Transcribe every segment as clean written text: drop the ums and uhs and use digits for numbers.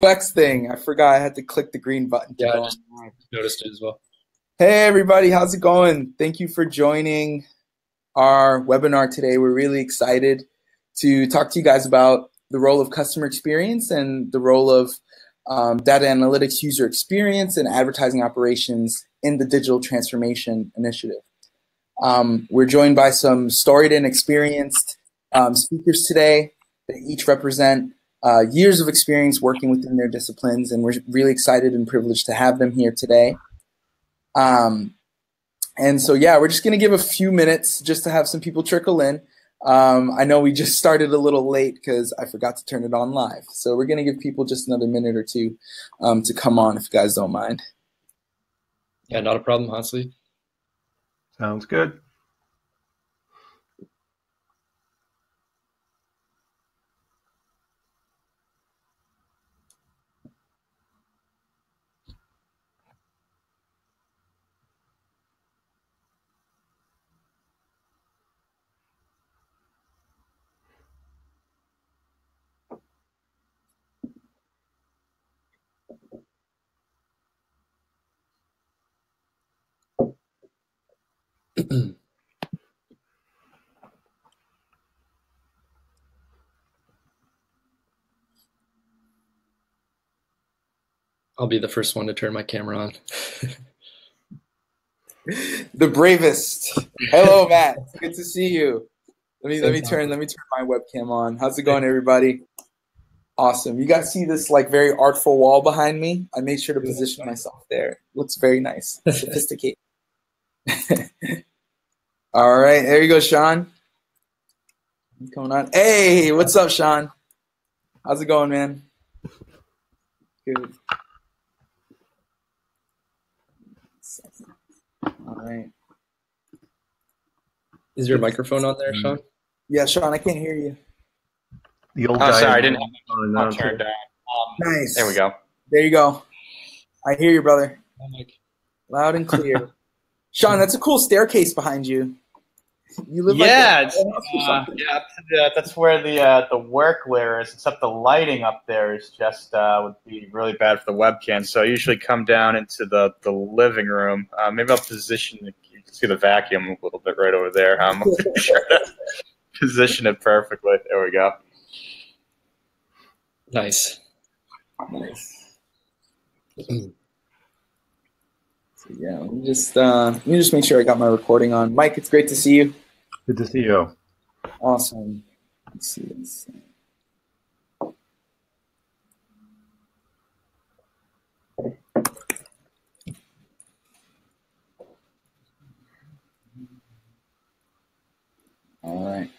Flex thing. I forgot I had to click the green button. Yeah, I just noticed it as well. Hey, everybody. How's it going? Thank you for joining our webinar today. We're really excited to talk to you guys about the role of customer experience and the role of data analytics, user experience, and advertising operations in the digital transformation initiative. We're joined by some storied and experienced speakers today that each represent years of experience working within their disciplines, and we're really excited and privileged to have them here today. And so, yeah, we're just going to give a few minutes just to have some people trickle in. I know we just started a little late because I forgot to turn it on live. So we're going to give people just another minute or two to come on if you guys don't mind. Yeah, not a problem, Hantzley. Sounds good. I'll be the first one to turn my camera on. The bravest. Hello, Matt. Good to see you. Let me turn my webcam on. How's it going, everybody? Awesome. You guys see this like very artful wall behind me? I made sure to position myself there. It looks very nice, sophisticated. All right, there you go, Sean. What's going on? Hey, what's up, Sean? How's it going, man? Good. All right. Is your microphone on there, Sean? Yeah, Sean, I can't hear you. The old guy. Sorry, I didn't have it on turned down. Nice. There we go. There you go. I hear you, brother. Loud and clear. Sean, that's a cool staircase behind you. You live that's where the workwear is. Except the lighting up there is just would be really bad for the webcam. So I usually come down into the living room. Maybe I'll position it. You can see the vacuum a little bit right over there. I'm sure to position it perfectly. There we go. Nice. Nice. Yeah, let me just make sure I got my recording on. Mike, it's great to see you. Good to see you. Awesome. Let's see this. All right.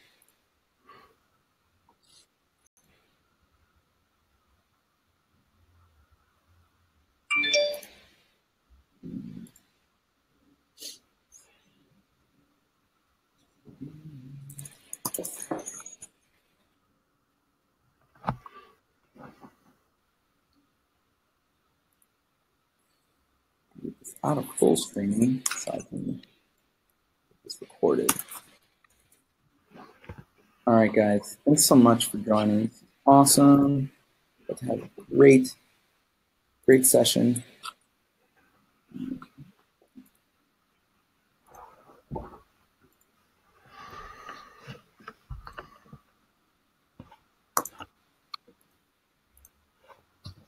It's out of full screen, so I can get this recorded. All right, guys, thanks so much for joining. This is awesome. Let's have a great session.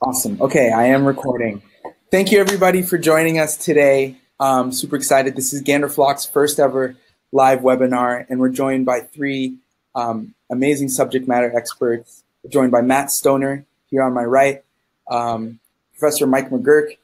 Awesome. Okay, I am recording. Thank you, everybody, for joining us today. I'm super excited. This is Ganderflock's first ever live webinar, and we're joined by three amazing subject matter experts. We're joined by Matt Stoner here on my right, Professor Mike McGuirk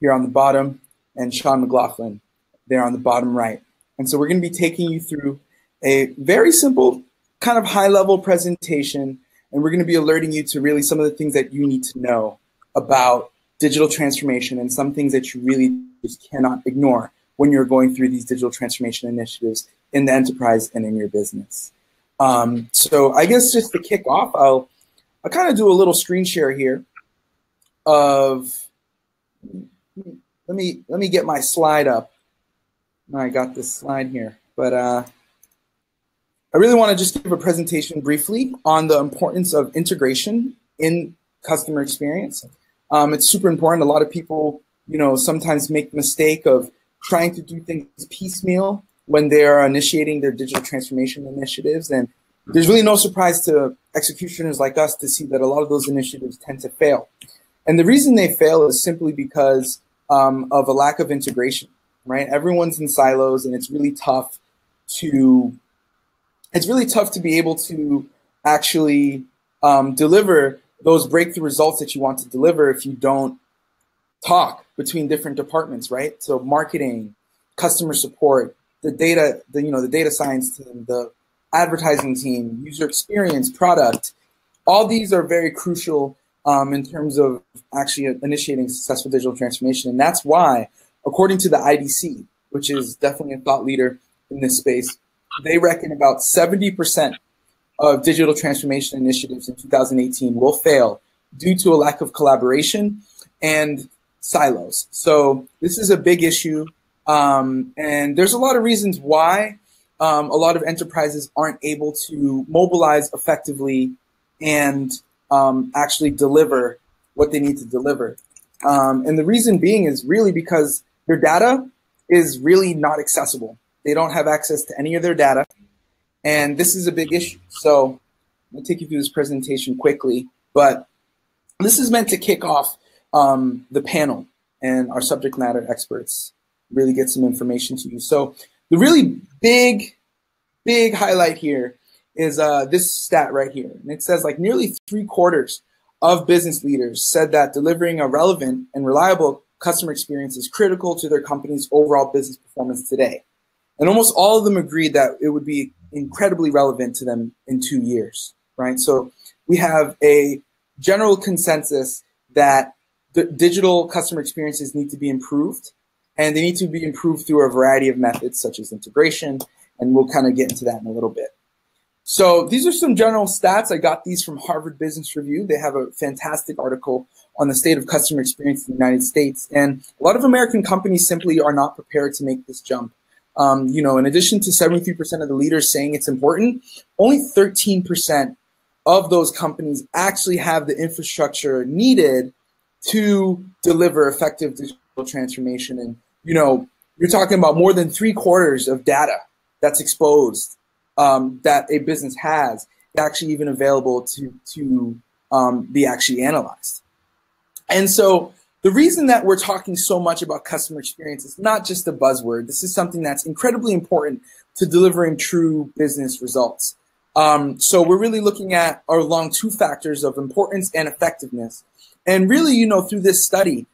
here on the bottom, and Sean MacLaughlin there on the bottom right. And so we're going to be taking you through a very simple kind of high-level presentation, and we're going to be alerting you to really some of the things that you need to know about digital transformation and some things that you really just cannot ignore when you're going through these digital transformation initiatives in the enterprise and in your business. So I guess just to kick off, I'll kind of do a little screen share here of, let me get my slide up. I got this slide here, but I really want to just give a presentation briefly on the importance of integration in customer experience. It's super important. A lot of people, you know, sometimes make the mistake of trying to do things piecemeal when they are initiating their digital transformation initiatives. And there's really no surprise to executioners like us to see that a lot of those initiatives tend to fail. And the reason they fail is simply because of a lack of integration, right? Everyone's in silos, and it's really tough to be able to actually deliver those breakthrough results that you want to deliver if you don't talk between different departments, right? So marketing, customer support, the data science team, the advertising team, user experience, product, all these are very crucial in terms of actually initiating successful digital transformation. And that's why, according to the IDC, which is definitely a thought leader in this space, they reckon about 70% of digital transformation initiatives in 2018 will fail due to a lack of collaboration and silos. So this is a big issue. And there's a lot of reasons why a lot of enterprises aren't able to mobilize effectively and actually deliver what they need to deliver. And the reason being is really because their data is really not accessible. They don't have access to any of their data. And this is a big issue. So I'll take you through this presentation quickly, but this is meant to kick off the panel, and our subject matter experts really get some information to you. So the really big highlight here is this stat right here. And it says like nearly 3/4 of business leaders said that delivering a relevant and reliable customer experience is critical to their company's overall business performance today. And almost all of them agreed that it would be incredibly relevant to them in 2 years, right? So we have a general consensus that the digital customer experiences need to be improved, and they need to be improved through a variety of methods such as integration, and we'll kind of get into that in a little bit. So these are some general stats. I got these from Harvard Business Review. They have a fantastic article on the state of customer experience in the United States, and a lot of American companies simply are not prepared to make this jump. You know, in addition to 73% of the leaders saying it's important, only 13% of those companies actually have the infrastructure needed to deliver effective digital transformation. And, you know, you're talking about more than 3/4 of data that's exposed that a business has actually even available to be actually analyzed. And so the reason that we're talking so much about customer experience is not just a buzzword. This is something that's incredibly important to delivering true business results. So we're really looking at along two factors of importance and effectiveness. And really, you know, through this study,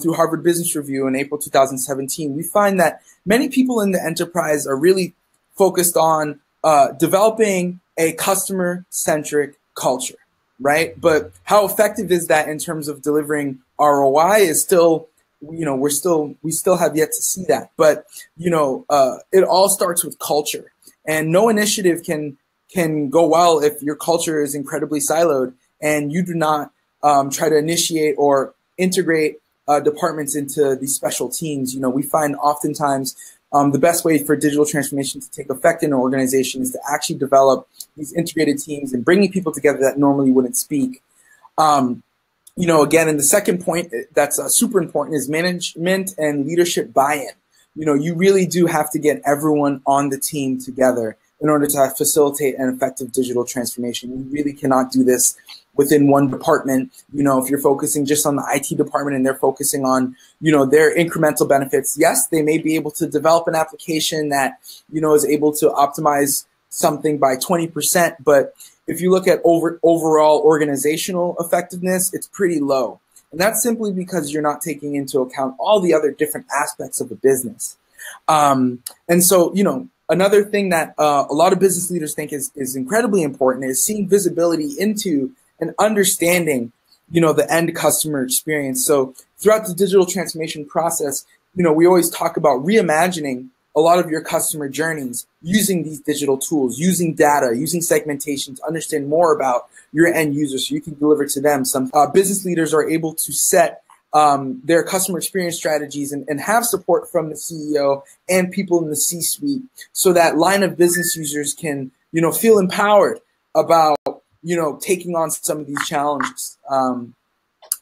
through Harvard Business Review in April 2017, we find that many people in the enterprise are really focused on developing a customer-centric culture, right? But how effective is that in terms of delivering ROI is still, you know, we still have yet to see that. But, you know, it all starts with culture, and no initiative can go well if your culture is incredibly siloed and you do not try to initiate or integrate departments into these special teams. You know, we find oftentimes the best way for digital transformation to take effect in an organization is to actually develop these integrated teams and bringing people together that normally wouldn't speak. You know, again, and the second point that's super important is management and leadership buy-in. You know, you really do have to get everyone on the team together in order to facilitate an effective digital transformation. You really cannot do this within one department. You know, if you're focusing just on the IT department and they're focusing on, you know, their incremental benefits, yes, they may be able to develop an application that, you know, is able to optimize something by 20%, but if you look at overall organizational effectiveness, it's pretty low. And that's simply because you're not taking into account all the other different aspects of the business. And so, you know, another thing that a lot of business leaders think is incredibly important is seeing visibility into and understanding, you know, the end customer experience. So throughout the digital transformation process, you know, we always talk about reimagining a lot of your customer journeys using these digital tools, using data, using segmentation to understand more about your end users so you can deliver to them. Some business leaders are able to set their customer experience strategies and have support from the CEO and people in the C-suite so that line of business users can, you know, feel empowered about, you know, taking on some of these challenges.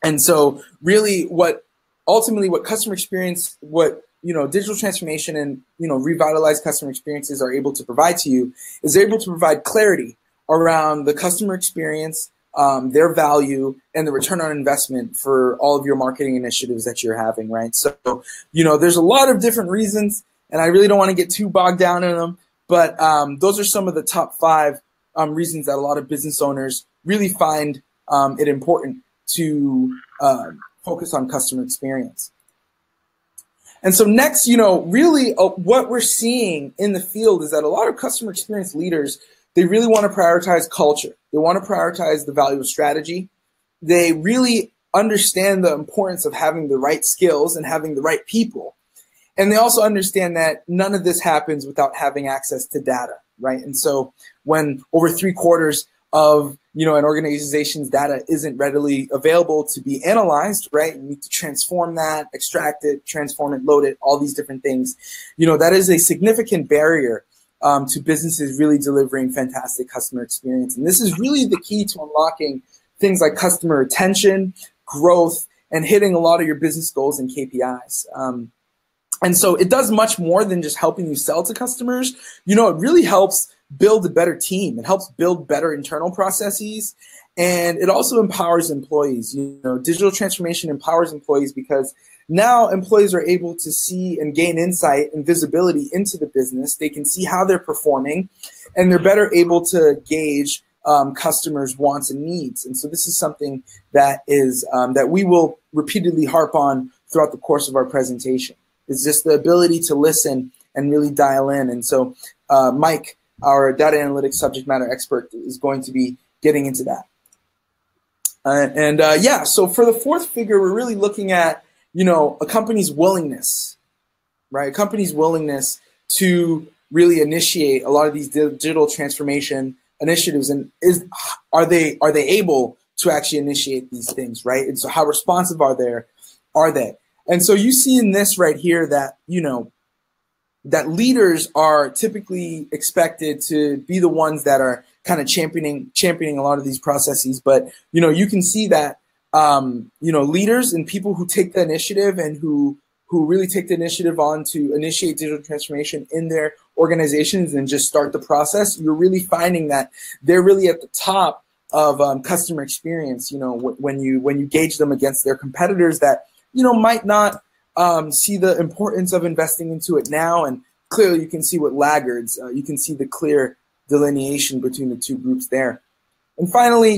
And so really ultimately what customer experience, digital transformation and, revitalized customer experiences are able to provide to you is they're able to provide clarity around the customer experience, their value, and the return on investment for all of your marketing initiatives that you're having, right? So, there's a lot of different reasons, and I really don't want to get too bogged down in them, but those are some of the top 5 reasons that a lot of business owners really find it important to focus on customer experience. And so next, really what we're seeing in the field is that a lot of customer experience leaders, they really want to prioritize culture. They want to prioritize the value of strategy. They really understand the importance of having the right skills and having the right people. And they also understand that none of this happens without having access to data, right? And so when over 3/4 of an organization's data isn't readily available to be analyzed, right? You need to transform that, extract it, transform it, load it, all these different things. That is a significant barrier to businesses really delivering fantastic customer experience. And this is really the key to unlocking things like customer retention, growth, and hitting a lot of your business goals and KPIs. And so it does much more than just helping you sell to customers. It really helps build a better team. It helps build better internal processes, and it also empowers employees. Digital transformation empowers employees because now employees are able to see and gain insight and visibility into the business. They can see how they're performing, and they're better able to gauge customers' wants and needs. And so this is something that is that we will repeatedly harp on throughout the course of our presentation. It's just the ability to listen and really dial in. And so Mike, our data analytics subject matter expert, is going to be getting into that. So for the 4th figure, we're really looking at, a company's willingness, right? A company's willingness to really initiate a lot of these digital transformation initiatives, and are they able to actually initiate these things, right? And so how responsive are they? And so you see in this right here that, that leaders are typically expected to be the ones that are kind of championing a lot of these processes. But, you can see that, leaders and people who take the initiative and who really take the initiative on to initiate digital transformation in their organizations and just start the process, you're really finding that they're really at the top of customer experience, when you gauge them against their competitors that, might not see the importance of investing into it now. And clearly you can see what laggards, you can see the clear delineation between the two groups there. And finally,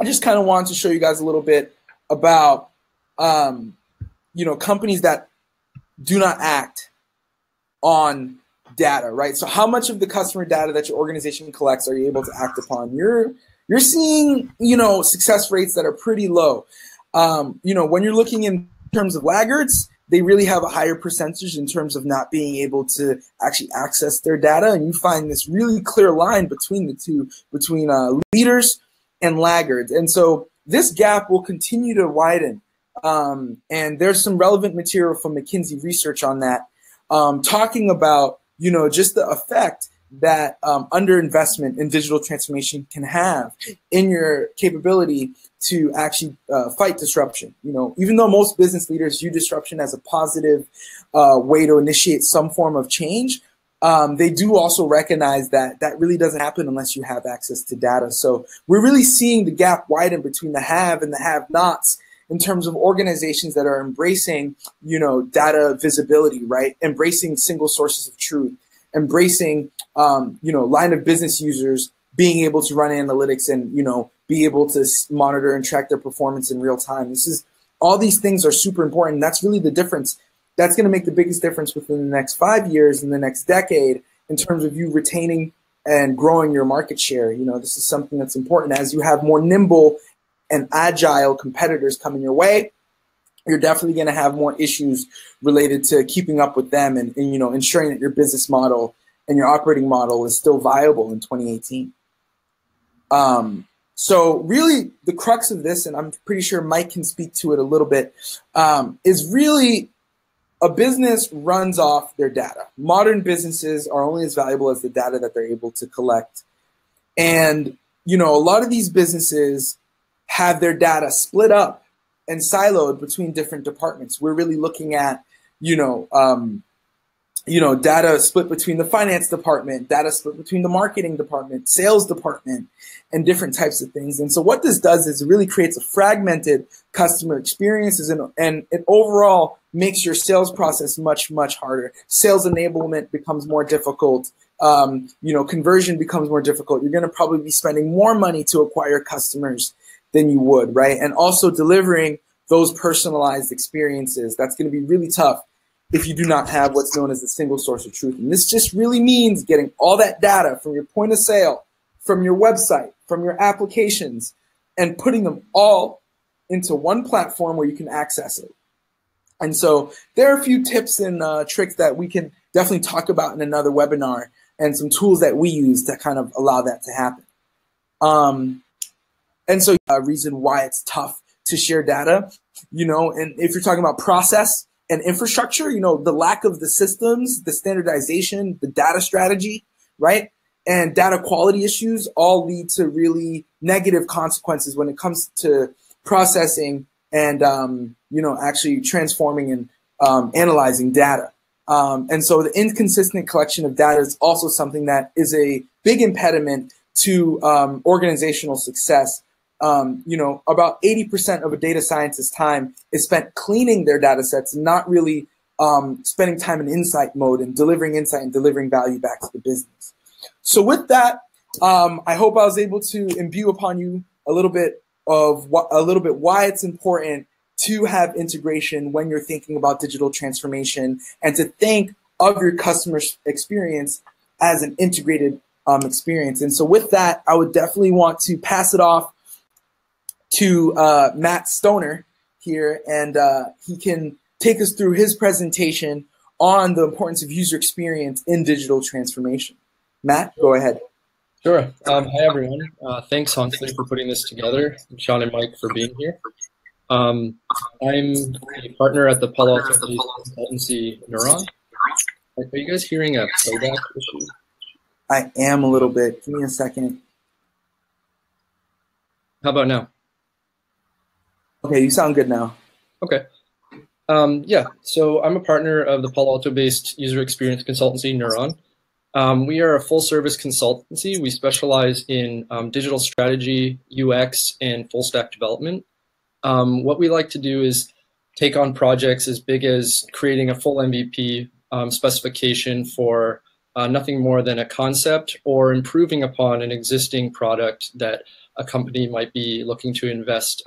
I just kind of wanted to show you guys a little bit about, companies that do not act on data, right? So how much of the customer data that your organization collects are you able to act upon? You're seeing, success rates that are pretty low. When you're looking in terms of laggards, they really have a higher percentage in terms of not being able to actually access their data. And you find this really clear line between the two, between leaders and laggards. And so this gap will continue to widen. And there's some relevant material from McKinsey research on that, talking about, just the effect that underinvestment in digital transformation can have in your capability to actually fight disruption. Even though most business leaders view disruption as a positive way to initiate some form of change, they do also recognize that that really doesn't happen unless you have access to data. So we're really seeing the gap widen between the have and the have-nots in terms of organizations that are embracing, data visibility, right? Embracing single sources of truth, embracing, line of business users being able to run analytics and, be able to monitor and track their performance in real time. All these things are super important. That's really the difference. That's going to make the biggest difference within the next 5 years and the next decade in terms of you retaining and growing your market share. This is something that's important. As you have more nimble and agile competitors coming your way, you're definitely going to have more issues related to keeping up with them and ensuring that your business model and your operating model is still viable in 2018. So really the crux of this, and I'm pretty sure Mike can speak to it a little bit, is really a business runs off their data. Modern businesses are only as valuable as the data that they're able to collect. And, a lot of these businesses have their data split up and siloed between different departments. We're really looking at, data split between the finance department, data split between the marketing department, sales department, and different types of things. And so what this does is it really creates a fragmented customer experiences, and it overall makes your sales process much, much harder. Sales enablement becomes more difficult. Conversion becomes more difficult. You're going to probably be spending more money to acquire customers than you would, right? And also delivering those personalized experiences. That's going to be really tough if you do not have what's known as the single source of truth. And this just really means getting all that data from your point of sale, from your website, from your applications, and putting them all into one platform where you can access it. And so there are a few tips and tricks that we can definitely talk about in another webinar, and some tools that we use to kind of allow that to happen. And so a reason why it's tough to share data, and if you're talking about process and infrastructure, the lack of the systems, the standardization, the data strategy, right? And data quality issues all lead to really negative consequences when it comes to processing and, actually transforming and analyzing data. And so the inconsistent collection of data is also something that is a big impediment to organizational success. About 80% of a data scientist's time is spent cleaning their data sets, not really spending time in insight mode and delivering insight and delivering value back to the business. So with that, I hope I was able to imbue upon you a little bit of why it's important to have integration when you're thinking about digital transformation, and to think of your customer experience as an integrated experience. And so with that, I would definitely want to pass it off to Matt Stoner here, and he can take us through his presentation on the importance of user experience in digital transformation. Matt, go ahead. Sure. Hi, everyone. Thanks, Hantzley, for putting this together, and Sean and Mike for being here. I'm a partner at the Palo Alto consultancy Neuron. Are you guys hearing a playback issue? I am a little bit. Give me a second. How about now? Okay, you sound good now. Okay. Yeah, so I'm a partner of the Palo Alto-based user experience consultancy Neuron. We are a full-service consultancy. We specialize in digital strategy, UX, and full-stack development. What we like to do is take on projects as big as creating a full MVP specification for nothing more than a concept, or improving upon an existing product that a company might be looking to invest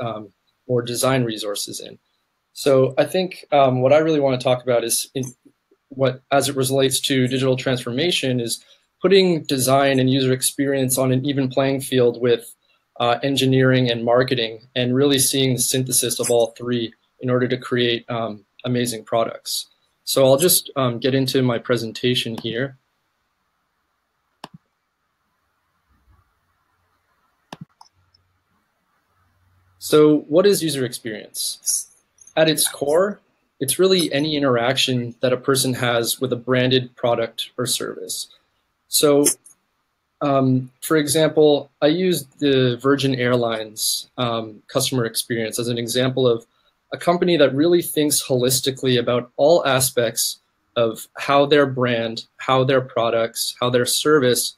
more design resources in. So I think what I really want to talk about is as it relates to digital transformation is putting design and user experience on an even playing field with engineering and marketing, and really seeing the synthesis of all three in order to create amazing products. So I'll just get into my presentation here. So what is user experience? At its core, it's really any interaction that a person has with a branded product or service. So for example, I used the Virgin Airlines customer experience as an example of a company that really thinks holistically about all aspects of how their brand, how their products, how their service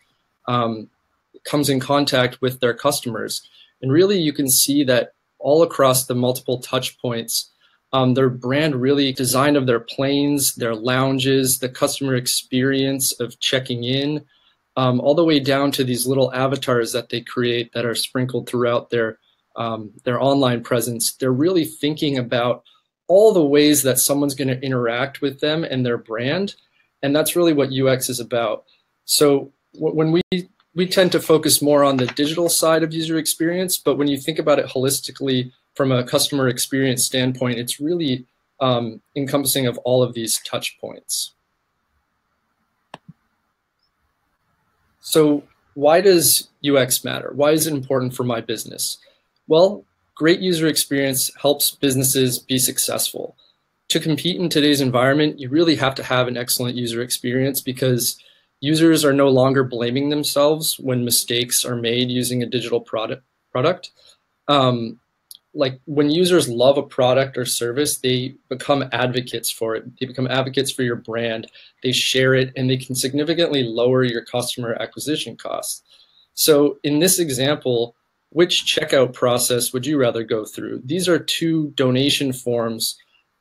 comes in contact with their customers. And really you can see that all across the multiple touch points, their brand really design of their planes, their lounges, the customer experience of checking in, all the way down to these little avatars that they create that are sprinkled throughout their online presence. They're really thinking about all the ways that someone's going to interact with them and their brand. And that's really what UX is about. So when we tend to focus more on the digital side of user experience, but when you think about it holistically from a customer experience standpoint, it's really encompassing of all of these touch points. So why does UX matter? Why is it important for my business? Well, great user experience helps businesses be successful. To compete in today's environment, you really have to have an excellent user experience, because users are no longer blaming themselves when mistakes are made using a digital product. like when users love a product or service, they become advocates for it. They become advocates for your brand. They share it, and they can significantly lower your customer acquisition costs. So in this example, which checkout process would you rather go through? These are two donation forms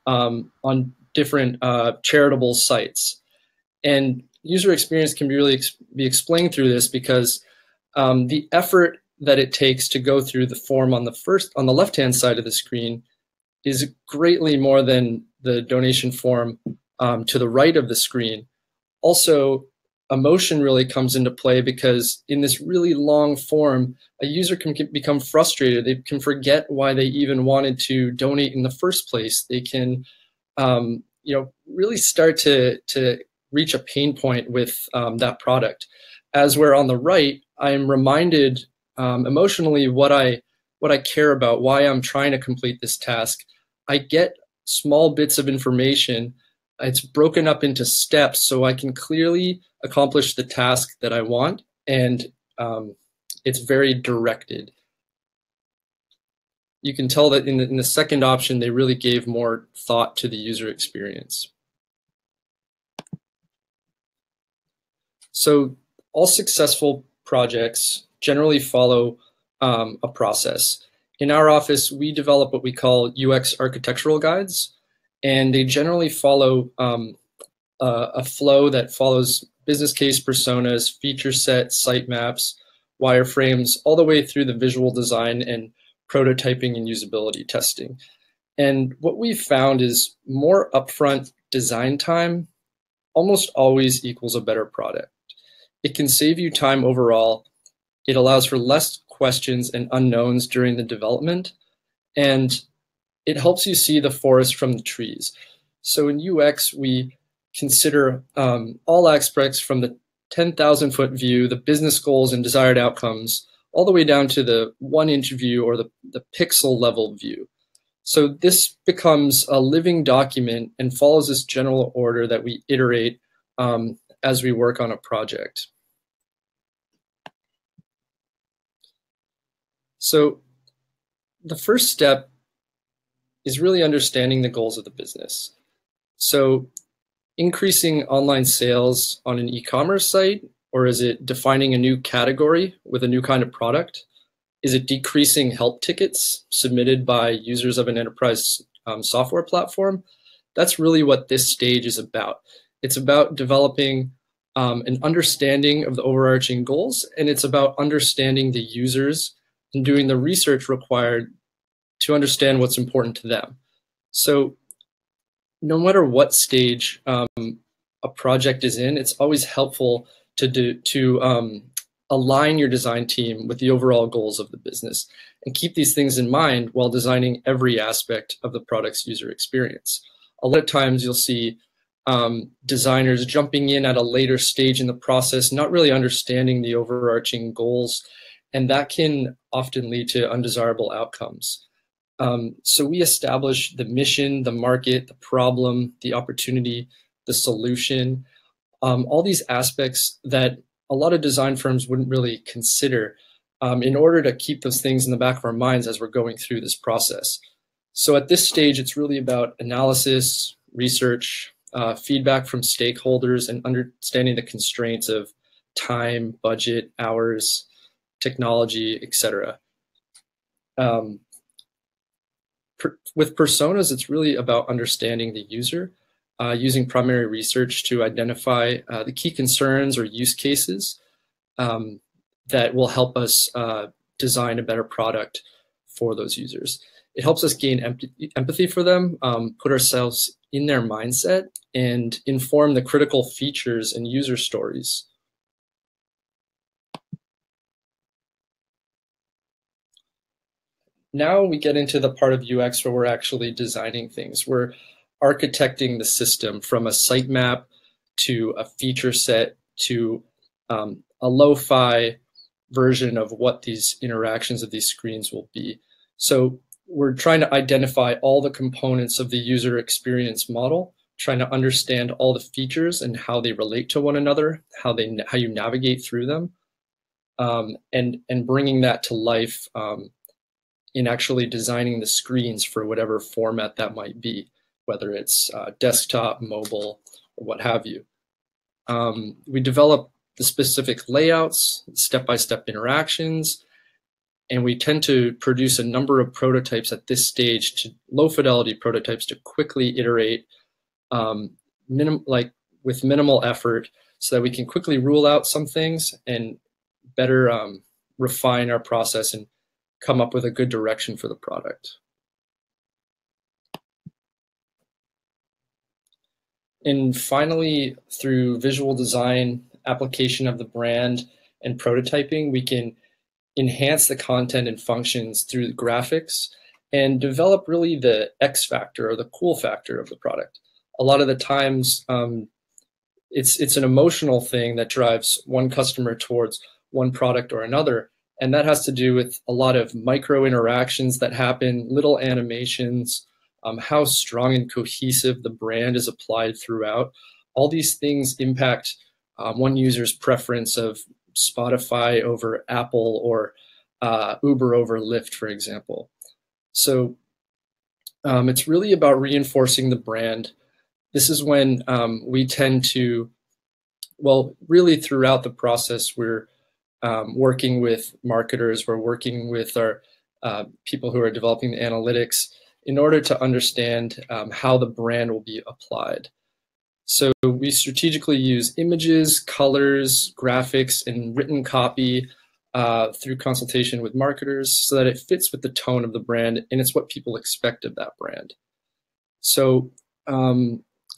on different charitable sites. And user experience can really be explained through this, because the effort that it takes to go through the form on the left-hand side of the screen is greatly more than the donation form to the right of the screen. Also, emotion really comes into play, because in this really long form, a user can become frustrated. They can forget why they even wanted to donate in the first place. They can really start to reach a pain point with that product. As we're on the right, I'm reminded emotionally what I care about, why I'm trying to complete this task. I get small bits of information. It's broken up into steps so I can clearly accomplish the task that I want, and it's very directed. You can tell that in the second option, they really gave more thought to the user experience. So all successful projects generally follow a process. In our office, we develop what we call UX architectural guides, and they generally follow a flow that follows business case personas, feature sets, sitemaps, wireframes, all the way through the visual design and prototyping and usability testing. And what we found is more upfront design time almost always equals a better product. It can save you time overall. It allows for less questions and unknowns during the development, and it helps you see the forest from the trees. So in UX, we consider all aspects from the 10,000 foot view, the business goals and desired outcomes, all the way down to the 1-inch view or the pixel level view. So this becomes a living document and follows this general order that we iterate as we work on a project. So the first step is really understanding the goals of the business. So increasing online sales on an e-commerce site, or is it defining a new category with a new kind of product? Is it decreasing help tickets submitted by users of an enterprise software platform? That's really what this stage is about. It's about developing an understanding of the overarching goals, and it's about understanding the users and doing the research required to understand what's important to them. So no matter what stage a project is in, it's always helpful to align your design team with the overall goals of the business and keep these things in mind while designing every aspect of the product's user experience. A lot of times you'll see designers jumping in at a later stage in the process, not really understanding the overarching goals, and that can often lead to undesirable outcomes. So we establish the mission, the market, the problem, the opportunity, the solution, all these aspects that a lot of design firms wouldn't really consider in order to keep those things in the back of our minds as we're going through this process. So at this stage, it's really about analysis, research, feedback from stakeholders, and understanding the constraints of time, budget, hours, technology, etc. With personas, it's really about understanding the user, using primary research to identify the key concerns or use cases that will help us design a better product for those users. It helps us gain empathy for them, put ourselves in their mindset, and inform the critical features and user stories. Now we get into the part of UX where we're actually designing things. We're architecting the system from a sitemap to a feature set to a lo-fi version of what these interactions of these screens will be. So we're trying to identify all the components of the user experience model, trying to understand all the features and how they relate to one another, how you navigate through them, and bringing that to life in actually designing the screens for whatever format that might be, whether it's desktop, mobile, or what have you. We develop the specific layouts, step-by-step interactions, and we tend to produce a number of prototypes at this stage, to low fidelity prototypes, to quickly iterate with minimal effort, so that we can quickly rule out some things and better refine our process and come up with a good direction for the product. And finally, through visual design, application of the brand, and prototyping, we can enhance the content and functions through the graphics and develop really the X factor, or the cool factor, of the product. A lot of the times, it's an emotional thing that drives one customer towards one product or another. And that has to do with a lot of micro interactions that happen, little animations, how strong and cohesive the brand is applied throughout. All these things impact one user's preference of Spotify over Apple, or Uber over Lyft, for example. So it's really about reinforcing the brand. This is when we tend to, well, really throughout the process, we're working with marketers, we're working with our people who are developing the analytics in order to understand how the brand will be applied. So we strategically use images, colors, graphics, and written copy through consultation with marketers, so that it fits with the tone of the brand, and it's what people expect of that brand. So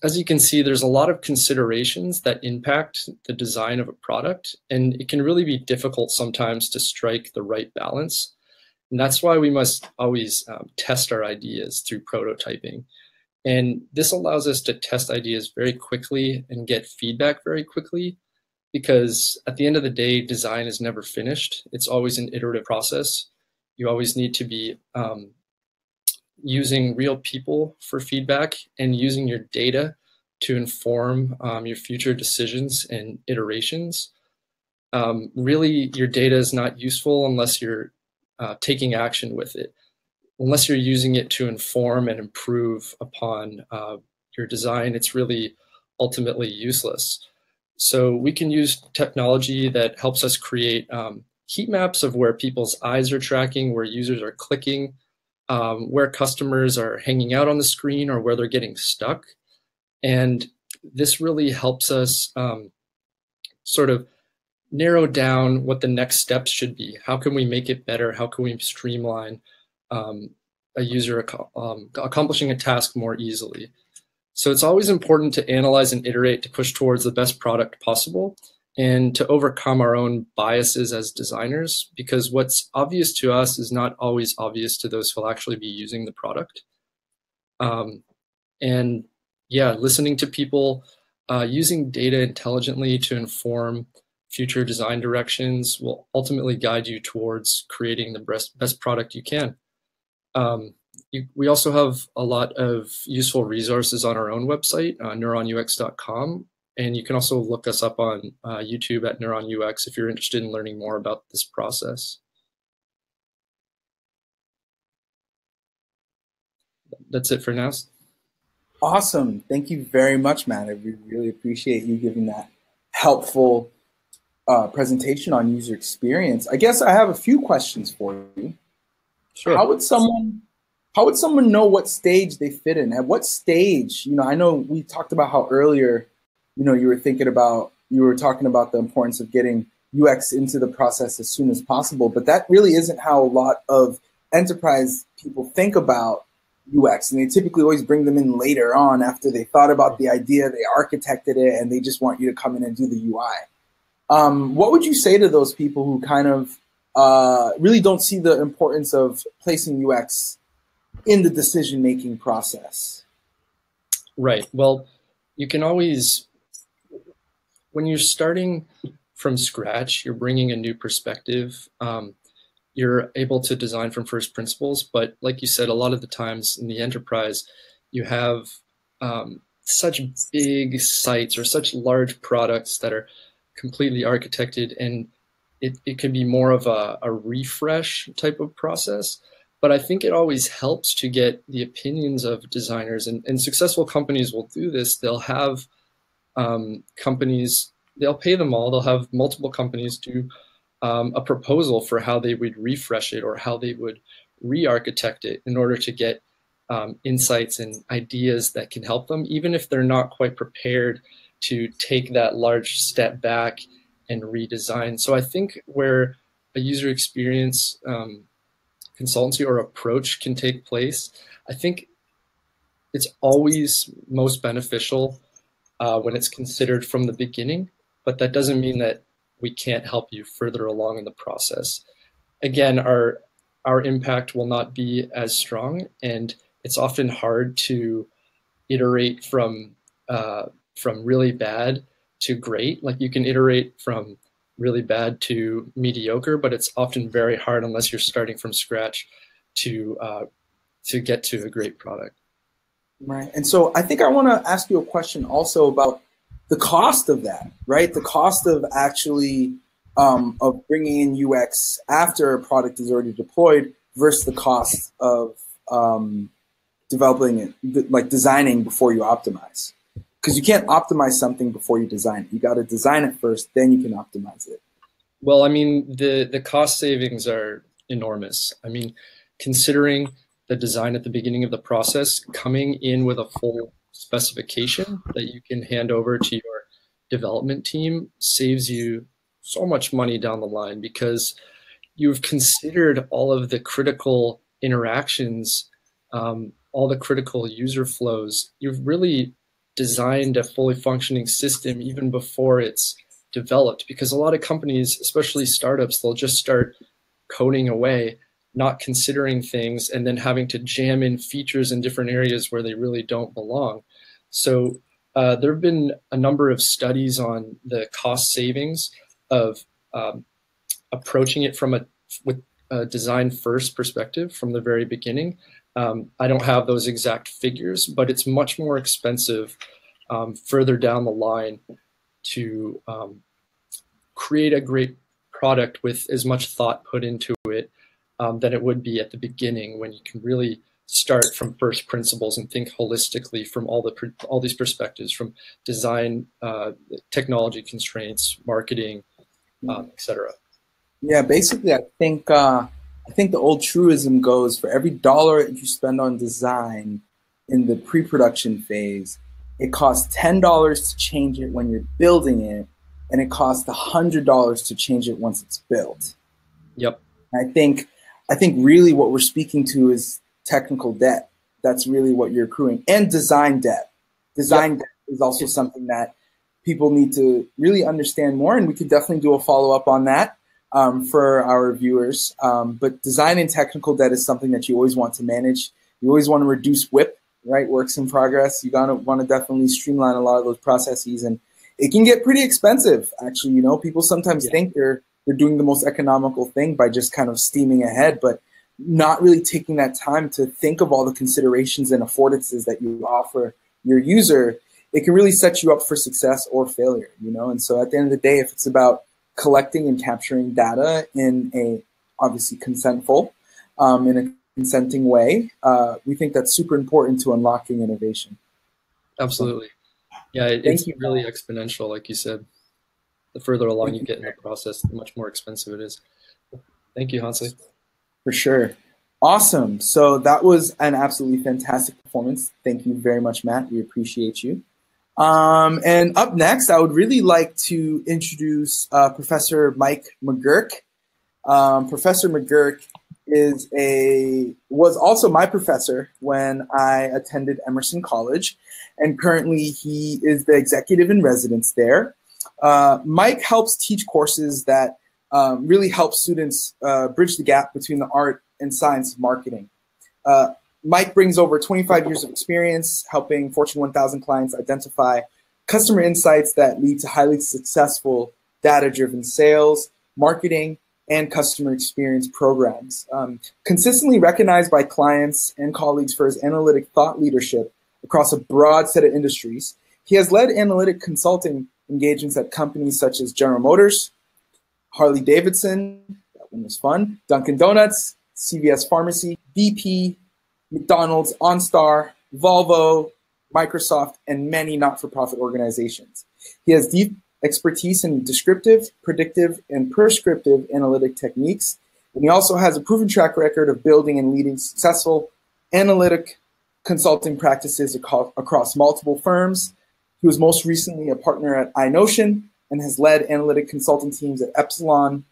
as you can see, there's a lot of considerations that impact the design of a product, and it can really be difficult sometimes to strike the right balance. And that's why we must always test our ideas through prototyping. And this allows us to test ideas very quickly and get feedback very quickly, because at the end of the day, design is never finished. It's always an iterative process. You always need to be using real people for feedback and using your data to inform your future decisions and iterations. Really, your data is not useful unless you're taking action with it, unless you're using it to inform and improve upon your design. It's really ultimately useless. So we can use technology that helps us create heat maps of where people's eyes are tracking, where users are clicking, where customers are hanging out on the screen, or where they're getting stuck. And this really helps us sort of narrow down what the next steps should be. How can we make it better? How can we streamline a user accomplishing a task more easily? So it's always important to analyze and iterate to push towards the best product possible, and to overcome our own biases as designers, because what's obvious to us is not always obvious to those who will actually be using the product. And yeah, listening to people, using data intelligently to inform future design directions will ultimately guide you towards creating the best product you can. We also have a lot of useful resources on our own website, neuronux.com. And you can also look us up on YouTube at NeuronUX if you're interested in learning more about this process. That's it for now. Awesome. Thank you very much, Matt. I really appreciate you giving that helpful presentation on user experience. I guess I have a few questions for you. Sure. How would someone know what stage they fit in? At what stage? You know, I know we talked about how earlier, you know, you were talking about the importance of getting UX into the process as soon as possible, but that really isn't how a lot of enterprise people think about UX. And they typically always bring them in later on, after they thought about the idea, they architected it, and they just want you to come in and do the UI. What would you say to those people who kind of really don't see the importance of placing UX in the decision-making process? Right. Well, you can always, when you're starting from scratch, you're bringing a new perspective. You're able to design from first principles, but like you said, a lot of the times in the enterprise, you have such big sites or such large products that are completely architected, and it can be more of a refresh type of process. But I think it always helps to get the opinions of designers, and successful companies will do this. They'll have companies, they'll pay them all. They'll have multiple companies do a proposal for how they would refresh it or how they would re-architect it in order to get insights and ideas that can help them, even if they're not quite prepared to take that large step back and redesign. So I think where a user experience consultancy or approach can take place, I think it's always most beneficial when it's considered from the beginning, but that doesn't mean that we can't help you further along in the process. Again, our impact will not be as strong, and it's often hard to iterate from really bad to great. Like, you can iterate from really bad to mediocre, but it's often very hard, unless you're starting from scratch, to get to a great product. Right. And so I think I want to ask you a question also about the cost of that, right? The cost of actually of bringing in UX after a product is already deployed versus the cost of developing it, like designing before you optimize. Because you can't optimize something before you design it. You got to design it first, then you can optimize it. Well, I mean, the cost savings are enormous. I mean, considering the design at the beginning of the process, coming in with a full specification that you can hand over to your development team saves you so much money down the line, because you've considered all of the critical interactions, all the critical user flows. You've really designed a fully functioning system even before it's developed, because a lot of companies, especially startups, they'll just start coding away, not considering things, and then having to jam in features in different areas where they really don't belong. So there have been a number of studies on the cost savings of approaching it from with a design first perspective from the very beginning. I don't have those exact figures, but it's much more expensive further down the line to create a great product with as much thought put into it than it would be at the beginning, when you can really start from first principles and think holistically from all these perspectives, from design, technology constraints, marketing, et cetera. Yeah, basically, I think the old truism goes, for every dollar you spend on design in the pre-production phase, it costs $10 to change it when you're building it, and it costs $100 to change it once it's built. Yep. I think really what we're speaking to is technical debt. That's really what you're accruing, and design debt. Design debt is also something that people need to really understand more, and we could definitely do a follow-up on that. For our viewers, but design and technical debt is something that you always want to manage. You always want to reduce WIP, right? Works in progress. You gotta want to definitely streamline a lot of those processes, and it can get pretty expensive. Actually, you know, people sometimes think they're doing the most economical thing by just kind of steaming ahead, but not really taking that time to think of all the considerations and affordances that you offer your user. It can really set you up for success or failure, you know. And so at the end of the day, if it's about collecting and capturing data in a obviously consentful, in a consenting way, we think that's super important to unlocking innovation. Absolutely. Yeah, it's really exponential, like you said. The further along you get in the process, the much more expensive it is. Thank you, Hantzley. For sure. Awesome. So that was an absolutely fantastic performance. Thank you very much, Matt. We appreciate you. And up next, I would really like to introduce Professor Mike McGuirk. Professor McGuirk was also my professor when I attended Emerson College, and currently he is the executive in residence there. Mike helps teach courses that really help students bridge the gap between the art and science of marketing. Mike brings over 25 years of experience helping Fortune 1000 clients identify customer insights that lead to highly successful data-driven sales, marketing, and customer experience programs. Consistently recognized by clients and colleagues for his analytic thought leadership across a broad set of industries, he has led analytic consulting engagements at companies such as General Motors, Harley-Davidson, that one was fun, Dunkin' Donuts, CVS Pharmacy, BP, McDonald's, OnStar, Volvo, Microsoft, and many not-for-profit organizations. He has deep expertise in descriptive, predictive, and prescriptive analytic techniques, and he also has a proven track record of building and leading successful analytic consulting practices across multiple firms. He was most recently a partner at iNotion and has led analytic consulting teams at Epsilon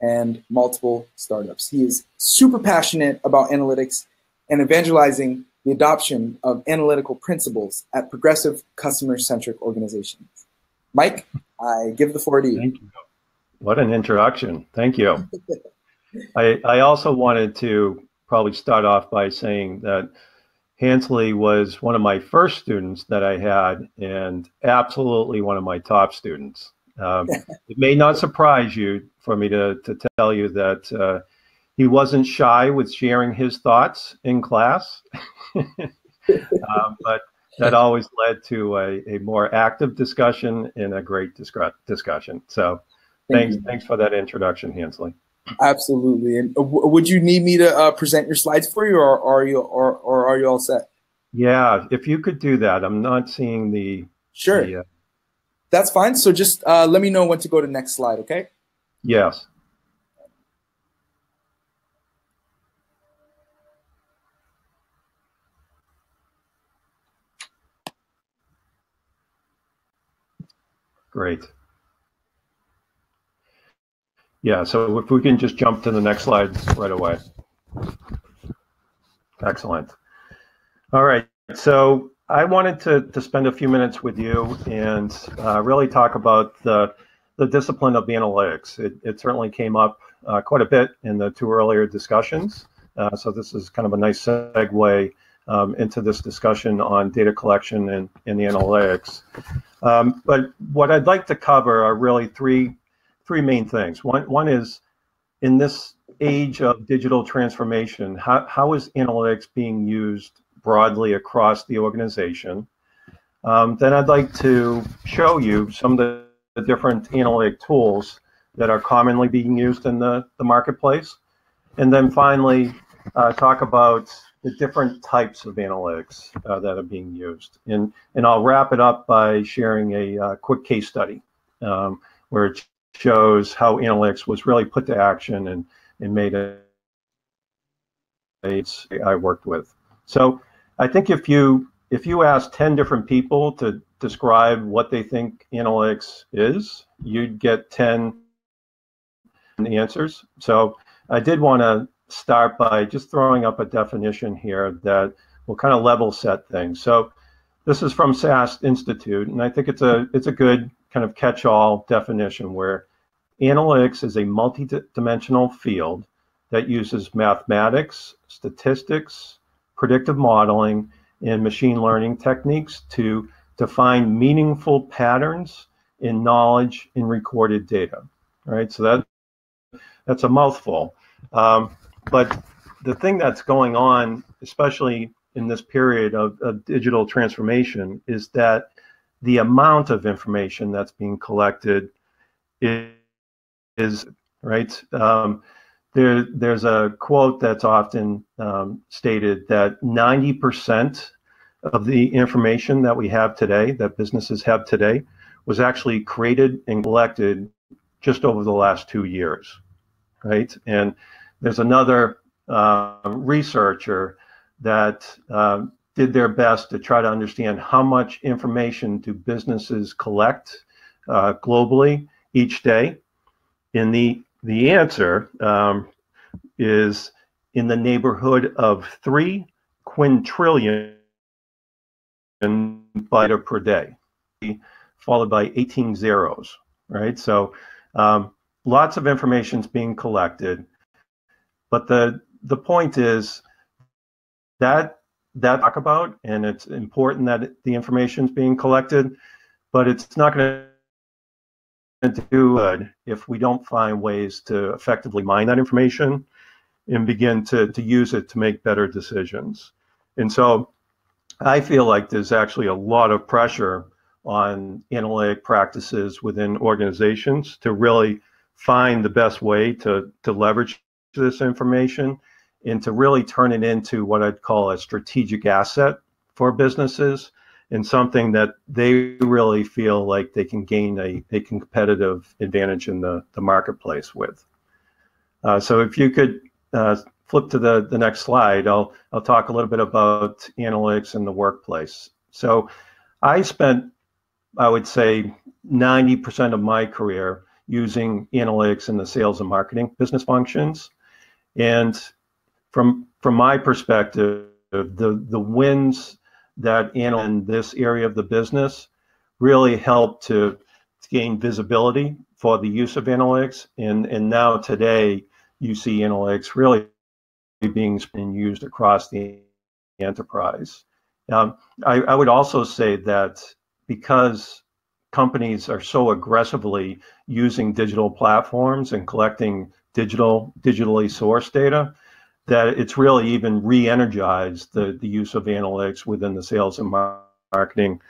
and multiple startups. He is super passionate about analytics and evangelizing the adoption of analytical principles at progressive customer-centric organizations. Mike, I give the floor to you. Thank you. What an introduction. Thank you. I also wanted to probably start off by saying that Hantzley was one of my first students that I had and absolutely one of my top students. It may not surprise you for me to tell you that he wasn't shy with sharing his thoughts in class, but that always led to a more active discussion and a great discussion. So thanks for that introduction, Hantzley. Absolutely. And would you need me to present your slides for you, or are you all set? Yeah, if you could do that. I'm not seeing the... Sure. That's fine. So just let me know when to go to next slide, okay? Yes. Great. Yeah, so if we can just jump to the next slide right away. Excellent. All right, so I wanted to spend a few minutes with you and really talk about the discipline of analytics. It certainly came up quite a bit in the two earlier discussions. So this is kind of a nice segue into this discussion on data collection and the analytics. But what I'd like to cover are really three main things. One is, in this age of digital transformation, how is analytics being used broadly across the organization? Then I'd like to show you some of the different analytic tools that are commonly being used in the marketplace. And then finally, talk about the different types of analytics that are being used. And I'll wrap it up by sharing a quick case study where it's shows how analytics was really put to action and made it I worked with. So I think if you ask 10 different people to describe what they think analytics is, you'd get 10 answers. So I did want to start by just throwing up a definition here that will kind of level set things. So this is from SAST Institute, and I think it's a good kind of catch-all definition, where analytics is a multi-dimensional field that uses mathematics, statistics, predictive modeling, and machine learning techniques to find meaningful patterns in knowledge in recorded data. All right, so that's a mouthful. But the thing that's going on, especially in this period of digital transformation, is that the amount of information that's being collected is right. There's a quote that's often stated that 90% of the information that we have today, that businesses have today, was actually created and collected just over the last 2 years, right? And there's another researcher that did their best to try to understand how much information do businesses collect globally each day. And the answer is in the neighborhood of 3 quintillion bytes per day, followed by 18 zeros, right? So lots of information is being collected. But the point is that talk about, and it's important that the information is being collected, but it's not going to do good if we don't find ways to effectively mine that information and begin to use it to make better decisions. And so I feel like there's actually a lot of pressure on analytic practices within organizations to really find the best way to leverage this information and to really turn it into what I'd call a strategic asset for businesses, and something that they really feel like they can gain a competitive advantage in the marketplace with. So if you could flip to the next slide, I'll talk a little bit about analytics in the workplace. So I spent, I would say, 90% of my career using analytics in the sales and marketing business functions. And from my perspective, the wins that in this area of the business really helped to gain visibility for the use of analytics. And now today, you see analytics really being used across the enterprise. I would also say that because companies are so aggressively using digital platforms and collecting digitally sourced data, that it's really even re-energized the use of analytics within the sales and marketing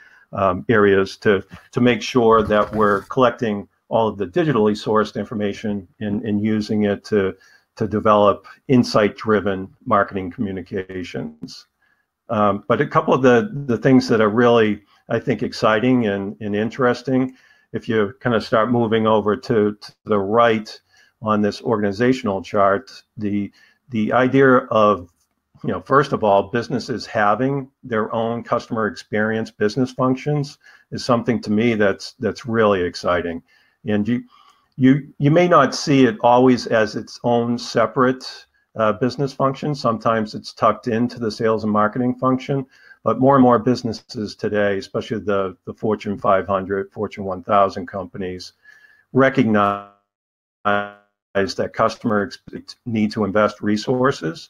areas to make sure that we're collecting all of the digitally sourced information and using it to develop insight-driven marketing communications. But a couple of the things that are really, I think, exciting and interesting, if you kind of start moving over to the right on this organizational chart, the idea of, you know, first of all, businesses having their own customer experience business functions is something to me that's really exciting. And you may not see it always as its own separate business function. Sometimes it's tucked into the sales and marketing function, but more and more businesses today, especially the Fortune 500, Fortune 1000 companies, recognize that customers need to invest resources,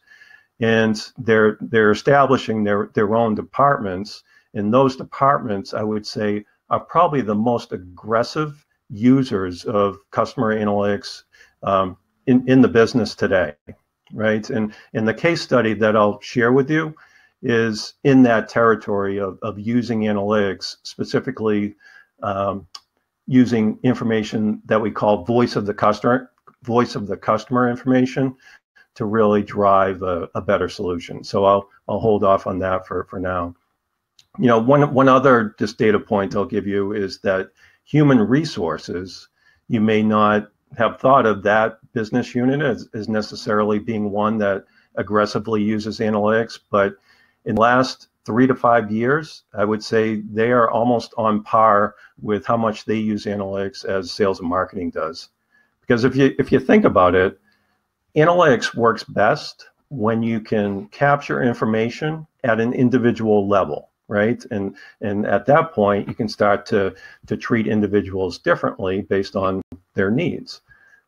and they're establishing their own departments, and those departments, I would say, are probably the most aggressive users of customer analytics in the business today, right? And the case study that I'll share with you is in that territory of using analytics, specifically using information that we call voice of the customer information to really drive a better solution. So I'll hold off on that for now. You know, one other just data point I'll give you is that human resources, you may not have thought of that business unit as necessarily being one that aggressively uses analytics, but in the last 3 to 5 years, I would say they are almost on par with how much they use analytics as sales and marketing does. Because if you think about it, analytics works best when you can capture information at an individual level, right? And at that point, you can start to treat individuals differently based on their needs.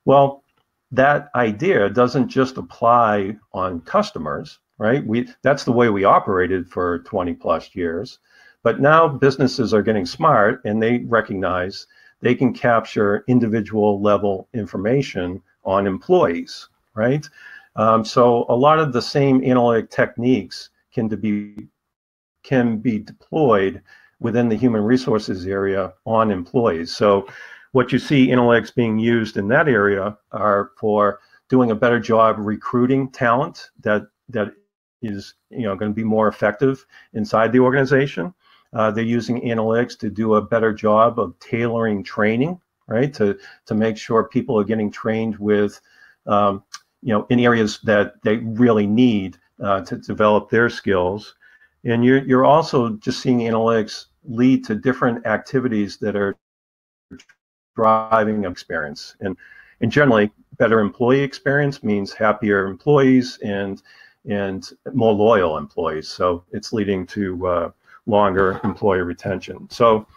Well, that idea doesn't just apply on customers, right? That's the way we operated for 20+ years. But now businesses are getting smart, and they recognize they can capture individual level information on employees, right? So a lot of the same analytic techniques can be deployed within the human resources area on employees. So what you see analytics being used in that area are for doing a better job recruiting talent that is, you know, going to be more effective inside the organization. They're using analytics to do a better job of tailoring training, right? To make sure people are getting trained with, you know, in areas that they really need to develop their skills. And you're also just seeing analytics lead to different activities that are driving experience. And generally, better employee experience means happier employees and more loyal employees. So it's leading to longer employee retention. So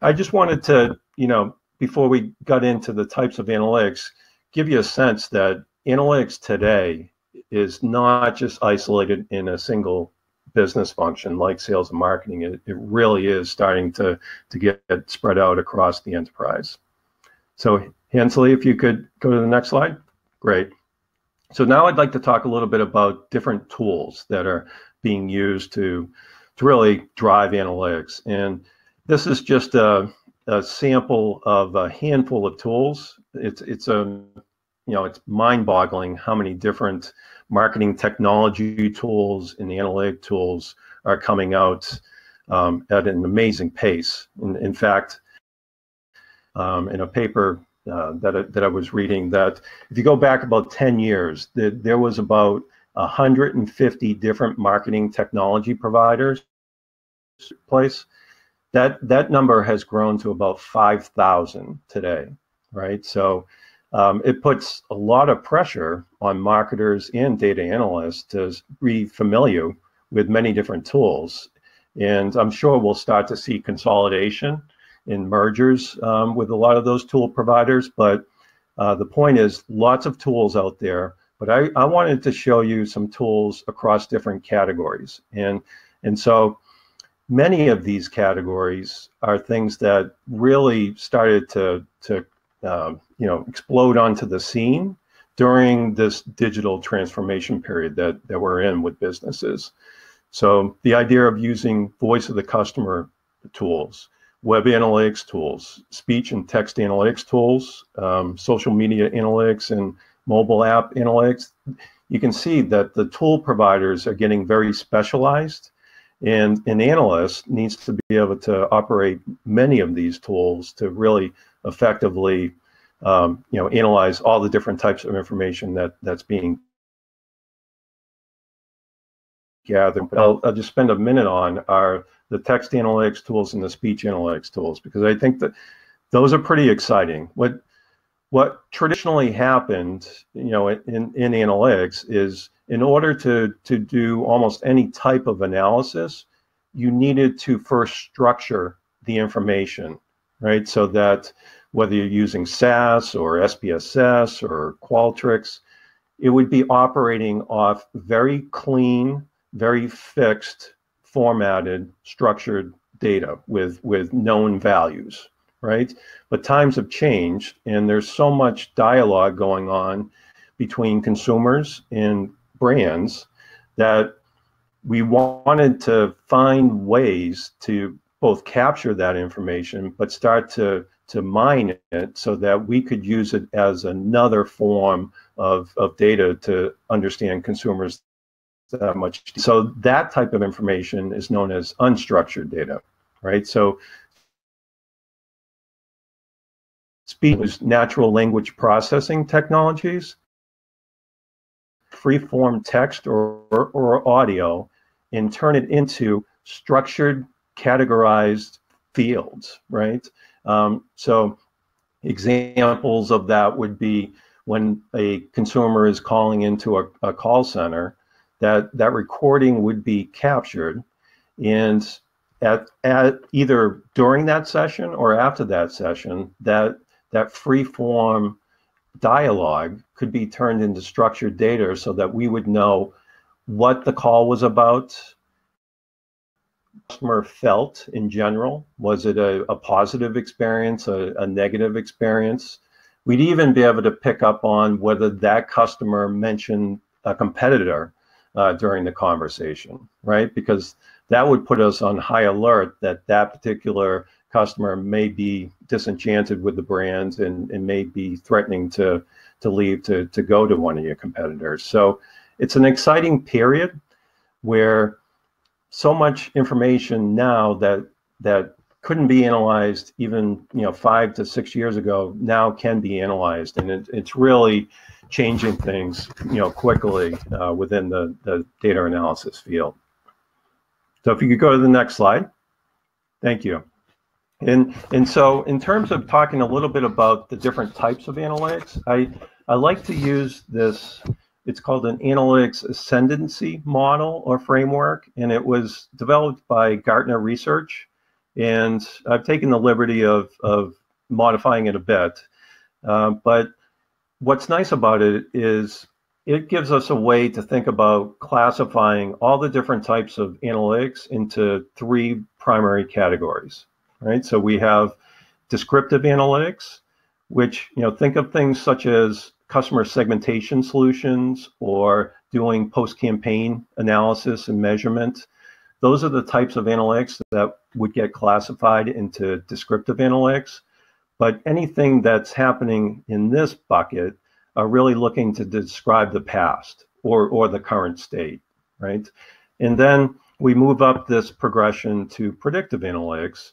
I just wanted to, you know, before we got into the types of analytics, give you a sense that analytics today is not just isolated in a single business function like sales and marketing. It really is starting to get spread out across the enterprise. So Hantzley, if you could go to the next slide. Great. So now I'd like to talk a little bit about different tools that are being used to really drive analytics. And this is just a sample of a handful of tools. It's a, you know, it's mind-boggling how many different marketing technology tools and analytic tools are coming out at an amazing pace. In fact, in a paper that I was reading, that if you go back about 10 years, there was about 150 different marketing technology providers in place. That number has grown to about 5,000 today, right? So it puts a lot of pressure on marketers and data analysts to be familiar with many different tools. And I'm sure we'll start to see consolidation in mergers with a lot of those tool providers. But the point is, lots of tools out there. But I wanted to show you some tools across different categories. And so many of these categories are things that really started to explode onto the scene during this digital transformation period that we're in with businesses. So the idea of using voice of the customer tools, web analytics tools, speech and text analytics tools, social media analytics, and mobile app analytics, you can see that the tool providers are getting very specialized, and an analyst needs to be able to operate many of these tools to really effectively analyze all the different types of information that's being gathered. I'll just spend a minute on are the text analytics tools and the speech analytics tools, because I think that those are pretty exciting. What traditionally happened, in analytics is, in order to do almost any type of analysis, you needed to first structure the information, right? So that whether you're using SAS or SPSS or Qualtrics, it would be operating off very clean, very fixed, formatted, structured data with known values, right? But times have changed, and there's so much dialogue going on between consumers and brands that we wanted to find ways to both capture that information but start to mine it so that we could use it as another form of data to understand consumers that much. So that type of information is known as unstructured data, right? So speech is natural language processing technologies, free-form text or audio, and turn it into structured, categorized fields, right? So examples of that would be when a consumer is calling into a call center, that recording would be captured, and at either during that session or after that session, that free-form dialogue could be turned into structured data so that we would know what the call was about, customer felt in general. Was it a positive experience, a negative experience? We'd even be able to pick up on whether that customer mentioned a competitor during the conversation, right? Because that would put us on high alert that particular customer may be disenchanted with the brands and may be threatening to leave to go to one of your competitors. So it's an exciting period where so much information now that couldn't be analyzed even 5 to 6 years ago now can be analyzed, and it's really changing things quickly within the data analysis field. So if you could go to the next slide. Thank you. And so in terms of talking a little bit about the different types of analytics, I like to use this, it's called an analytics ascendancy model or framework, and it was developed by Gartner Research. And I've taken the liberty of modifying it a bit. But what's nice about it is it gives us a way to think about classifying all the different types of analytics into three primary categories. Right, so we have descriptive analytics, which think of things such as customer segmentation solutions or doing post-campaign analysis and measurement. Those are the types of analytics that would get classified into descriptive analytics. But anything that's happening in this bucket are really looking to describe the past or the current state, right? And then we move up this progression to predictive analytics,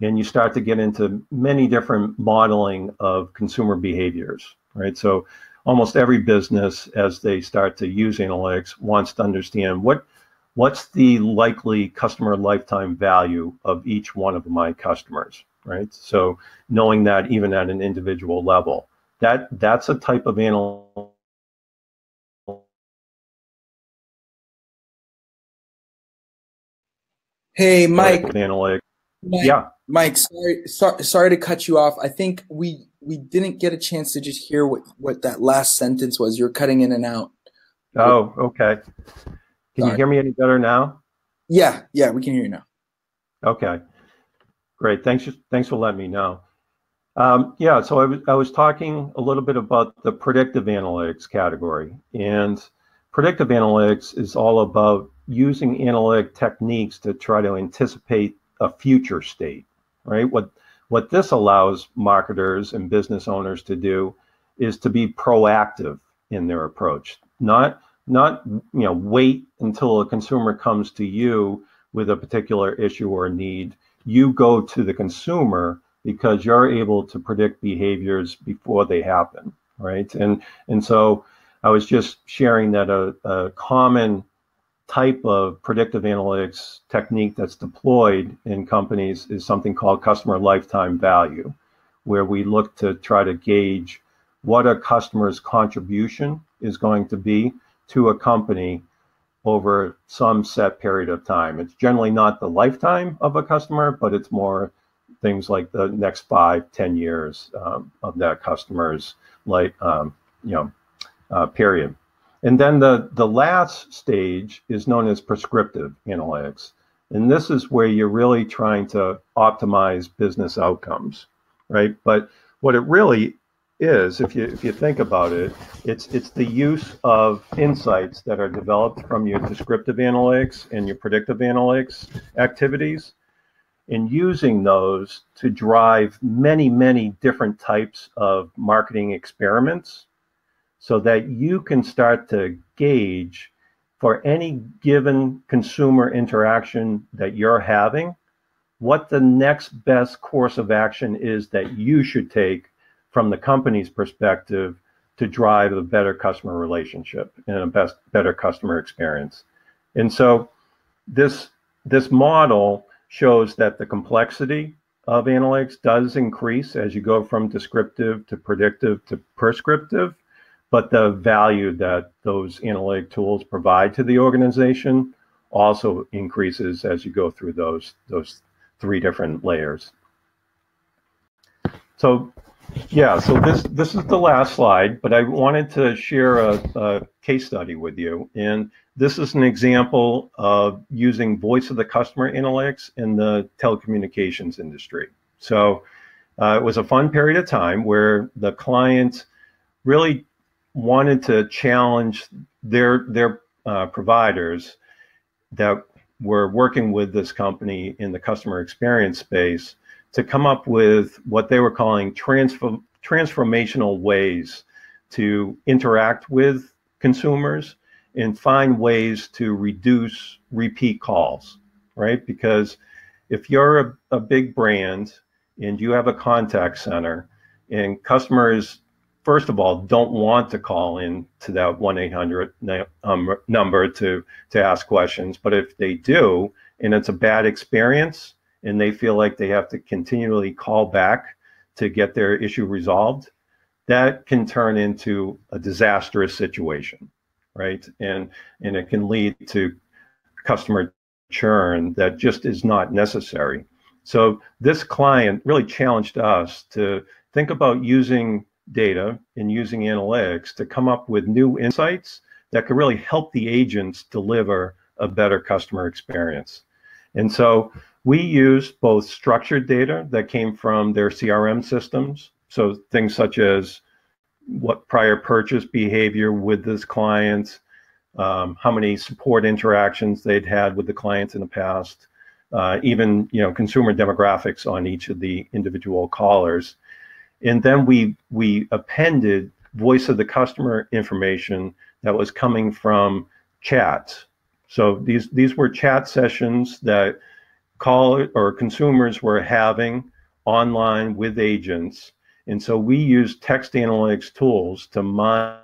and you start to get into many different modeling of consumer behaviors, right? So almost every business, as they start to use analytics, wants to understand what's the likely customer lifetime value of each one of my customers, right? So knowing that even at an individual level, that's a type of analytics . Hey, Mike. Mike, sorry to cut you off. I think we didn't get a chance to just hear what that last sentence was. You're cutting in and out. Oh, okay. Can you hear me any better now? Yeah, we can hear you now. Okay, great. Thanks for letting me know. Yeah, so I was talking a little bit about the predictive analytics category, and predictive analytics is all about using analytic techniques to try to anticipate a future state, right? What this allows marketers and business owners to do is to be proactive in their approach, not wait until a consumer comes to you with a particular issue or need. You go to the consumer because you're able to predict behaviors before they happen, right? And so I was just sharing that a common type of predictive analytics technique that's deployed in companies is something called customer lifetime value, where we look to try to gauge what a customer's contribution is going to be to a company over some set period of time. It's generally not the lifetime of a customer, but it's more things like the next 5-10 years of that customer's period. And then the last stage is known as prescriptive analytics. And this is where you're really trying to optimize business outcomes, right? But what it really is, if you think about it, it's the use of insights that are developed from your descriptive analytics and your predictive analytics activities, and using those to drive many, many different types of marketing experiments, so that you can start to gauge for any given consumer interaction that you're having, what the next best course of action is that you should take from the company's perspective to drive a better customer relationship and a better customer experience. And so this model shows that the complexity of analytics does increase as you go from descriptive to predictive to prescriptive, but the value that those analytic tools provide to the organization also increases as you go through those three different layers. So, yeah, so this is the last slide, but I wanted to share a case study with you. And this is an example of using voice of the customer analytics in the telecommunications industry. So it was a fun period of time where the client really wanted to challenge their providers that were working with this company in the customer experience space to come up with what they were calling transformational ways to interact with consumers and find ways to reduce repeat calls, right? Because if you're a big brand and you have a contact center and customers, first of all, don't want to call in to that 1-800 number to ask questions. But if they do, and it's a bad experience, and they feel like they have to continually call back to get their issue resolved, that can turn into a disastrous situation, right? And it can lead to customer churn that just is not necessary. So this client really challenged us to think about using data and using analytics to come up with new insights that could really help the agents deliver a better customer experience. And so we used both structured data that came from their CRM systems, so things such as what prior purchase behavior with this client, how many support interactions they'd had with the clients in the past, even consumer demographics on each of the individual callers. And then we appended voice of the customer information that was coming from chats. So these were chat sessions that call or consumers were having online with agents. And so we used text analytics tools to mine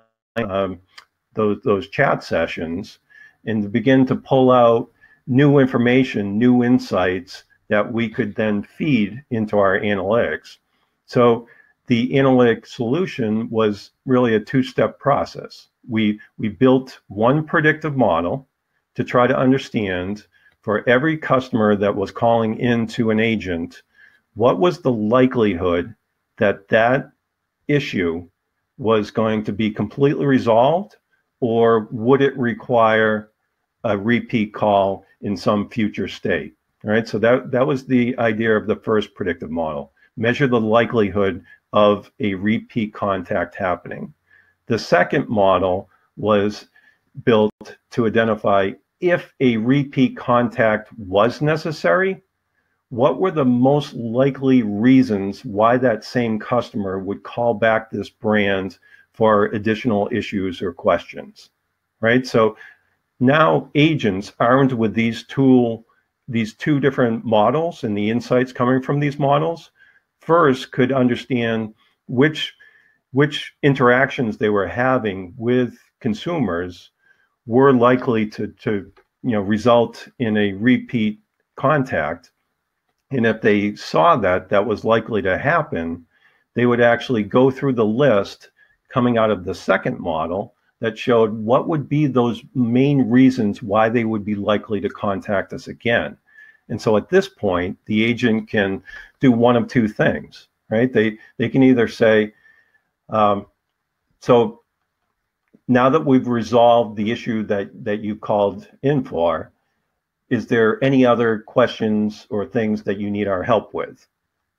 those chat sessions and to begin to pull out new information, new insights that we could then feed into our analytics. So the analytic solution was really a two-step process. We built one predictive model to try to understand for every customer that was calling into an agent, what was the likelihood that that issue was going to be completely resolved, or would it require a repeat call in some future state? All right, so that was the idea of the first predictive model. Measure the likelihood of a repeat contact happening. The second model was built to identify if a repeat contact was necessary, what were the most likely reasons why that same customer would call back this brand for additional issues or questions, right? So now agents armed with these two different models and the insights coming from these models, first could understand which interactions they were having with consumers were likely to result in a repeat contact. And if they saw that was likely to happen, they would actually go through the list coming out of the second model that showed what would be those main reasons why they would be likely to contact us again. And so at this point, the agent can do one of two things, right? They can either say, so now that we've resolved the issue that you called in for, is there any other questions or things that you need our help with?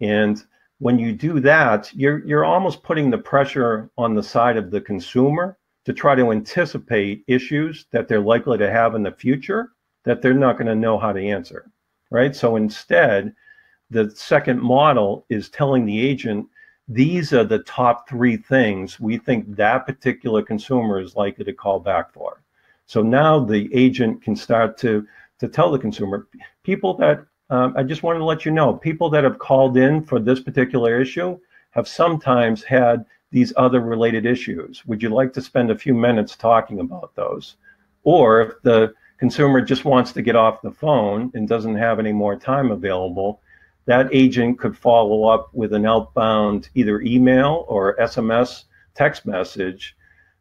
And when you do that, you're almost putting the pressure on the side of the consumer to try to anticipate issues that they're likely to have in the future that they're not going to know how to answer, right? So instead, the second model is telling the agent, these are the top three things we think that particular consumer is likely to call back for. So now the agent can start to tell the consumer, people that, I just wanted to let you know, people that have called in for this particular issue have sometimes had these other related issues. Would you like to spend a few minutes talking about those? Or if the consumer just wants to get off the phone and doesn't have any more time available, that agent could follow up with an outbound either email or SMS text message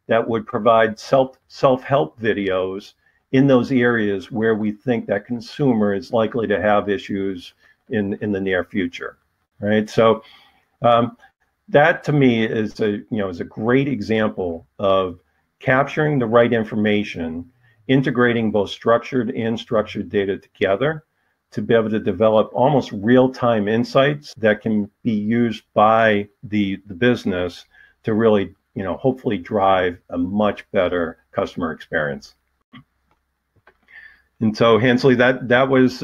that would provide self-help videos in those areas where we think that consumer is likely to have issues in the near future, right? So that to me is a great example of capturing the right information, integrating both structured and unstructured data together to be able to develop almost real-time insights that can be used by the business to really, hopefully drive a much better customer experience. And so, Hantzley, that was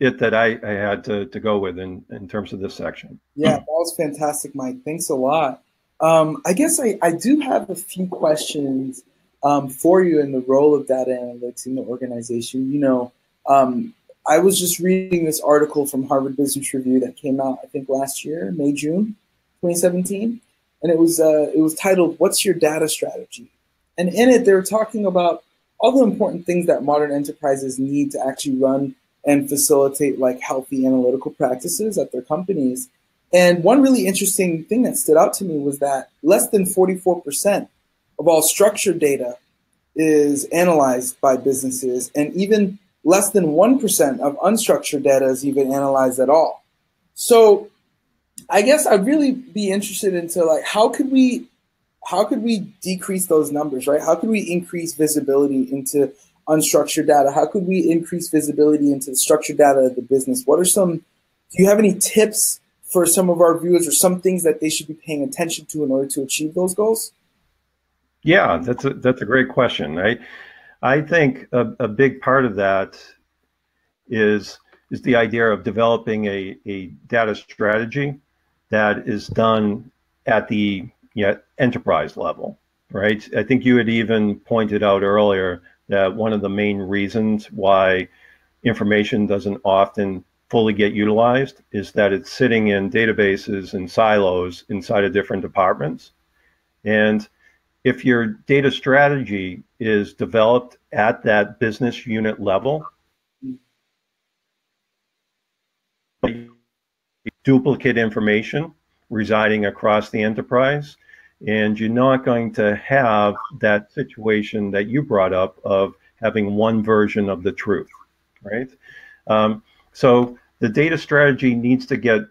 it that I had to go with in terms of this section. Yeah, that was fantastic, Mike. Thanks a lot. I guess I do have a few questions for you in the role of data analytics in the organization. I was just reading this article from Harvard Business Review that came out, I think, last year, May, June 2017. And it was titled, "What's Your Data Strategy?" And in it, they were talking about all the important things that modern enterprises need to actually run and facilitate like healthy analytical practices at their companies. And one really interesting thing that stood out to me was that less than 44% of all structured data is analyzed by businesses, and even less than 1% of unstructured data is even analyzed at all. So I guess I'd really be interested into like, how could we decrease those numbers, right? How could we increase visibility into unstructured data? How could we increase visibility into the structured data of the business? Do you have any tips for some of our viewers or some things that they should be paying attention to in order to achieve those goals? Yeah, that's a great question. I think a big part of that is the idea of developing a data strategy that is done at the enterprise level, right? I think you had even pointed out earlier that one of the main reasons why information doesn't often fully get utilized is that it's sitting in databases and silos inside of different departments. And if your data strategy is developed at that business unit level, duplicate information residing across the enterprise, and you're not going to have that situation that you brought up of having one version of the truth, right? So the data strategy needs to get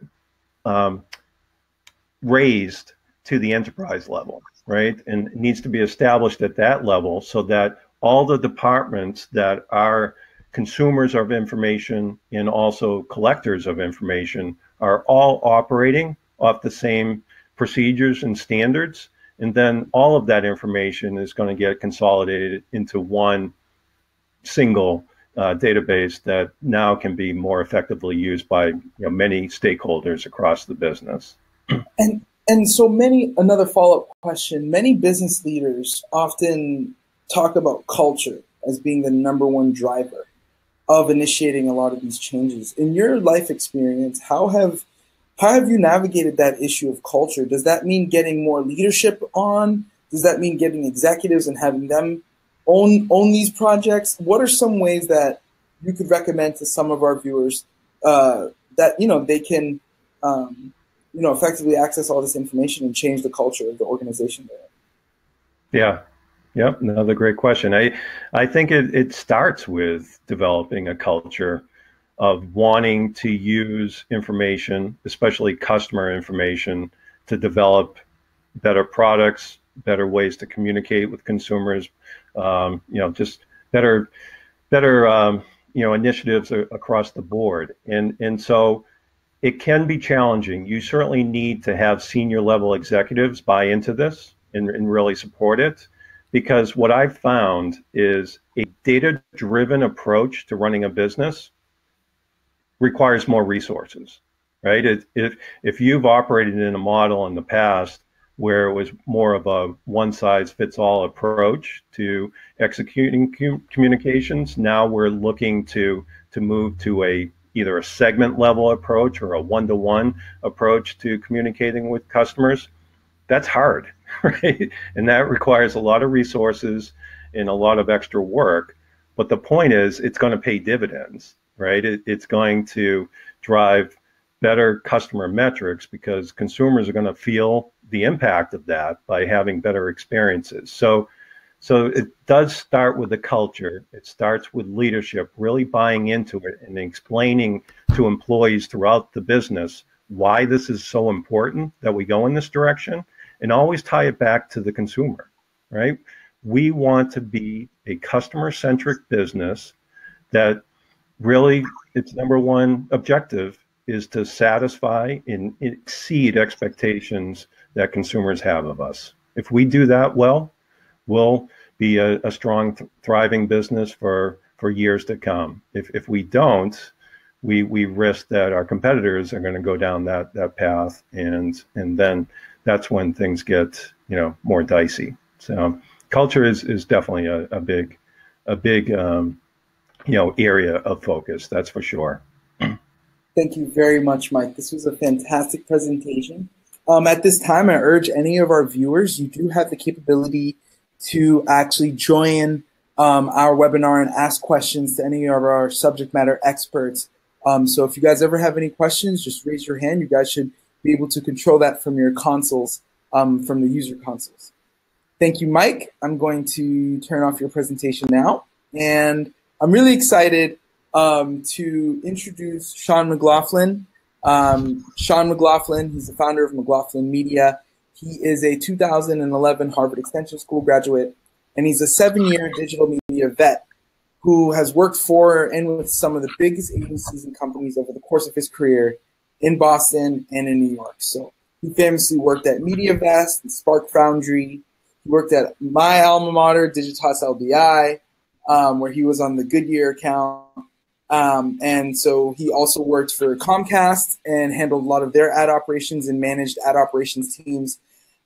raised to the enterprise level, right? And it needs to be established at that level so that all the departments that are consumers of information and also collectors of information are all operating off the same procedures and standards. And then all of that information is going to get consolidated into one single database that now can be more effectively used by many stakeholders across the business. And so many, another follow-up question, many business leaders often talk about culture as being the #1 driver of initiating a lot of these changes. In your life experience, how have you navigated that issue of culture? Does that mean getting more leadership on? Does that mean getting executives and having them own these projects? What are some ways that you could recommend to some of our viewers that they can effectively access all this information and change the culture of the organization they're in? Yeah, yep, another great question. I think it starts with developing a culture of wanting to use information, especially customer information, to develop better products, better ways to communicate with consumers, just better initiatives across the board. And so it can be challenging. You certainly need to have senior level executives buy into this and really support it, because what I've found is a data-driven approach to running a business requires more resources, right? If you've operated in a model in the past where it was more of a one-size-fits-all approach to executing communications. Now we're looking to move to either a segment-level approach or a one-to-one approach to communicating with customers. That's hard, right? And that requires a lot of resources and a lot of extra work. But the point is, it's going to pay dividends, right? It's going to drive better customer metrics because consumers are going to feel the impact of that by having better experiences. So it does start with the culture. It starts with leadership, really buying into it and explaining to employees throughout the business why this is so important that we go in this direction, and always tie it back to the consumer, right? We want to be a customer-centric business that really its #1 objective is to satisfy and exceed expectations that consumers have of us. If we do that well, we'll be a strong, thriving business for years to come. If we don't, we risk that our competitors are going to go down that path, and then that's when things get more dicey. So culture is definitely a big area of focus. That's for sure. Thank you very much, Mike. This was a fantastic presentation. At this time, I urge any of our viewers, you do have the capability to actually join our webinar and ask questions to any of our subject matter experts. So if you guys ever have any questions, just raise your hand. You guys should be able to control that from your consoles, from the user consoles. Thank you, Mike. I'm going to turn off your presentation now. And I'm really excited to introduce Sean MacLaughlin. Sean MacLaughlin, he's the founder of McLaughlin Media. He is a 2011 Harvard Extension School graduate, and he's a 7-year digital media vet who has worked for and with some of the biggest agencies and companies over the course of his career in Boston and in New York. So he famously worked at MediaVest and Spark Foundry. He worked at my alma mater, Digitas LBI, where he was on the Goodyear account. And so he also worked for Comcast and handled a lot of their ad operations and managed ad operations teams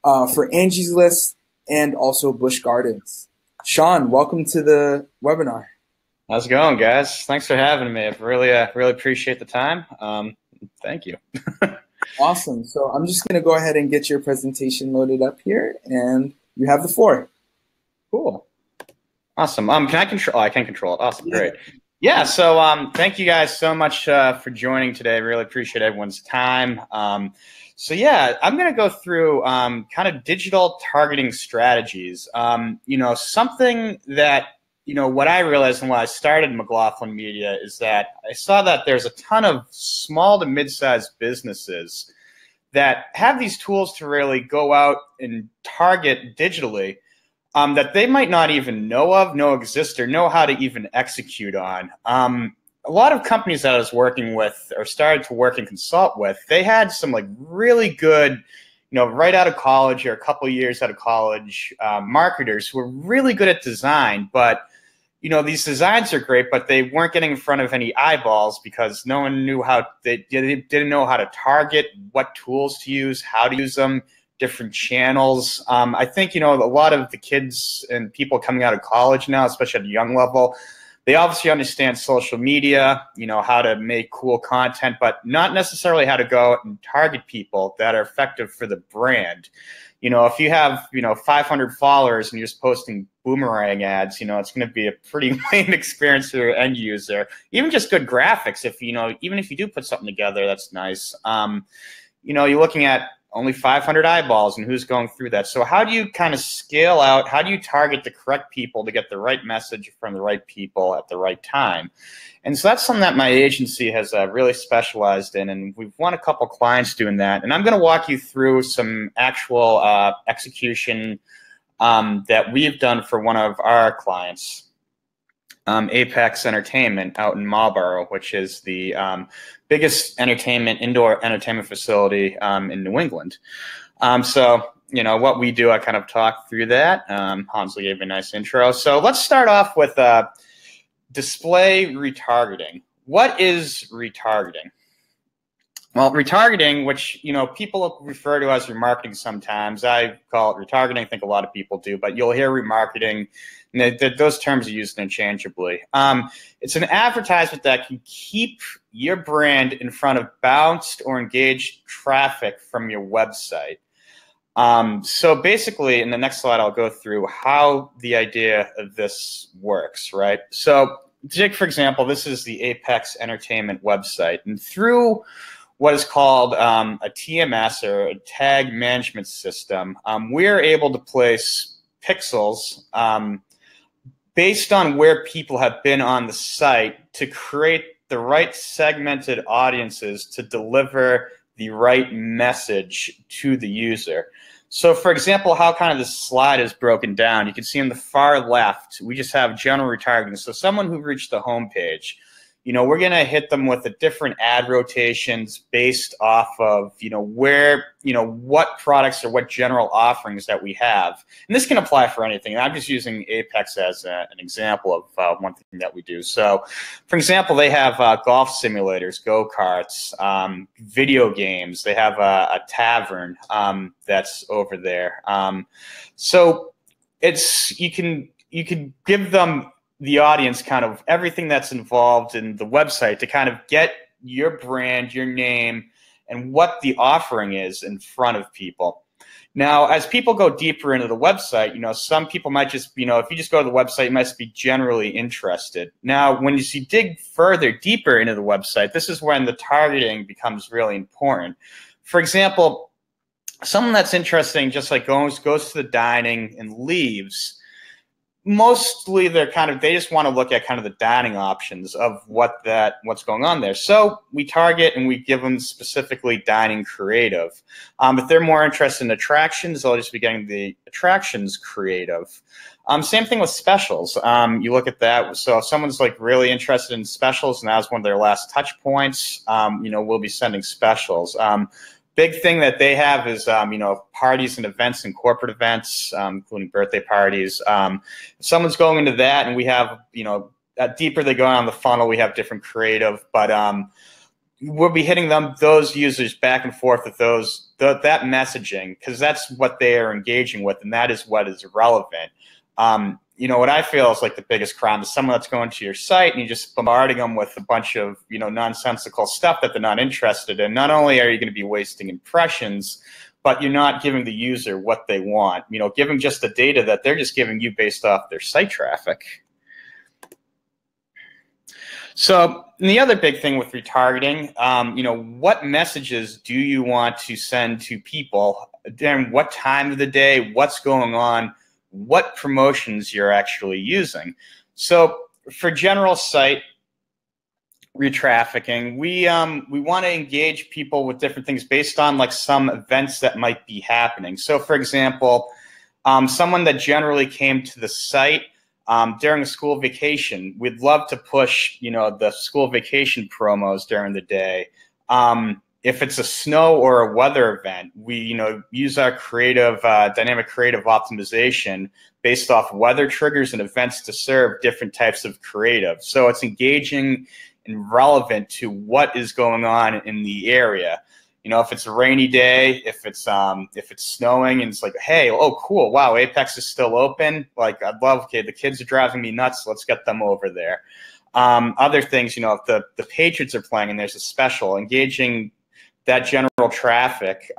for Angie's List and also Busch Gardens. Sean, welcome to the webinar. How's it going, guys? Thanks for having me. I really appreciate the time. Thank you. Awesome. So I'm just going to go ahead and get your presentation loaded up here, and you have the floor. Cool. Awesome. Can I control? Oh, I can control it. Awesome. Great. Yeah. So thank you guys so much for joining today. Really appreciate everyone's time. So yeah, I'm going to go through kind of digital targeting strategies. You know, something that, you know, what I realized when I started McLaughlin Media is that I saw that there's a ton of small to mid-sized businesses that have these tools to really go out and target digitally that they might not even know of, know exist, or know how to even execute on. A lot of companies that I was working with or started to work and consult with, they had some like really good, you know, right out of college or a couple of years out of college marketers who were really good at design, but you know, these designs are great, but they weren't getting in front of any eyeballs because no one knew how, they didn't know how to target, what tools to use, how to use them, different channels. I think, you know, a lot of the kids and people coming out of college now, especially at a young level, they obviously understand social media, you know, how to make cool content, but not necessarily how to go out and target people that are effective for the brand. You know, if you have, you know, 500 followers and you're just posting boomerang ads, you know, it's going to be a pretty lame experience for your end user. Even just good graphics, if, you know, even if you do put something together, that's nice. You know, you're looking at only 500 eyeballs and who's going through that. So how do you kind of scale out? How do you target the correct people to get the right message from the right people at the right time? And so that's something that my agency has really specialized in, and we've won a couple clients doing that. And I'm going to walk you through some actual execution that we've done for one of our clients, Apex Entertainment out in Marlboro, which is the biggest entertainment, indoor entertainment facility in New England. So, you know, what we do, I kind of talk through that. Hantzley gave me a nice intro. So let's start off with display retargeting. What is retargeting? Well, retargeting, which, you know, people refer to as remarketing sometimes. I call it retargeting. I think a lot of people do, but you'll hear remarketing. And those terms are used interchangeably. It's an advertisement that can keep your brand in front of bounced or engaged traffic from your website. So basically, in the next slide, I'll go through how the idea of this works, right? So take, for example, this is the Apex Entertainment website. And through what is called a TMS, or a tag management system, we're able to place pixels based on where people have been on the site to create the right segmented audiences to deliver the right message to the user. So, for example, how kind of this slide is broken down, you can see on the far left, we just have general retargeting. So someone who reached the homepage, you know, we're going to hit them with a different ad rotations based off of, you know, where, you know, what products or what general offerings that we have. And this can apply for anything. I'm just using Apex as an example of one thing that we do. So, for example, they have golf simulators, go-karts, video games. They have a tavern that's over there. So it's, you can give them the audience kind of everything that's involved in the website to kind of get your brand, your name, and what the offering is in front of people. Now, as people go deeper into the website, you know, some people might just, you know, if you just go to the website, you might just be generally interested. Now, when you see dig further, deeper into the website, this is when the targeting becomes really important. For example, someone that's interesting just like goes to the dining and leaves, mostly they're kind of, they just want to look at kind of the dining options of what's going on there. So we target and we give them specifically dining creative. If they're more interested in attractions, they'll just be getting the attractions creative. Same thing with specials. You look at that. So if someone's like really interested in specials and that was one of their last touch points, you know, we'll be sending specials. Big thing that they have is, you know, parties and events and corporate events, including birthday parties. If someone's going into that and we have, you know, deeper they go on the funnel, we have different creative. But we'll be hitting them, those users, back and forth with those, that messaging, because that's what they are engaging with, and that is what is relevant. You know, what I feel is like the biggest crime is someone that's going to your site and you're just bombarding them with a bunch of, you know, nonsensical stuff that they're not interested in. Not only are you going to be wasting impressions, but you're not giving the user what they want. You know, giving just the data that they're just giving you based off their site traffic. So, and the other big thing with retargeting, you know, what messages do you want to send to people during what time of the day, what's going on, what promotions you're actually using. So for general site retrafficking, we want to engage people with different things based on like some events that might be happening. So for example, someone that generally came to the site during a school vacation, we'd love to push, you know, the school vacation promos during the day. If it's a snow or a weather event, we, you know, use our creative, dynamic creative optimization based off weather triggers and events to serve different types of creative. So it's engaging and relevant to what is going on in the area. You know, if it's a rainy day, if it's snowing, and it's like, hey, oh, cool, wow, Apex is still open. Like, I'd love, okay, the kids are driving me nuts. Let's get them over there. Other things, you know, if the Patriots are playing and there's a special, engaging that general traffic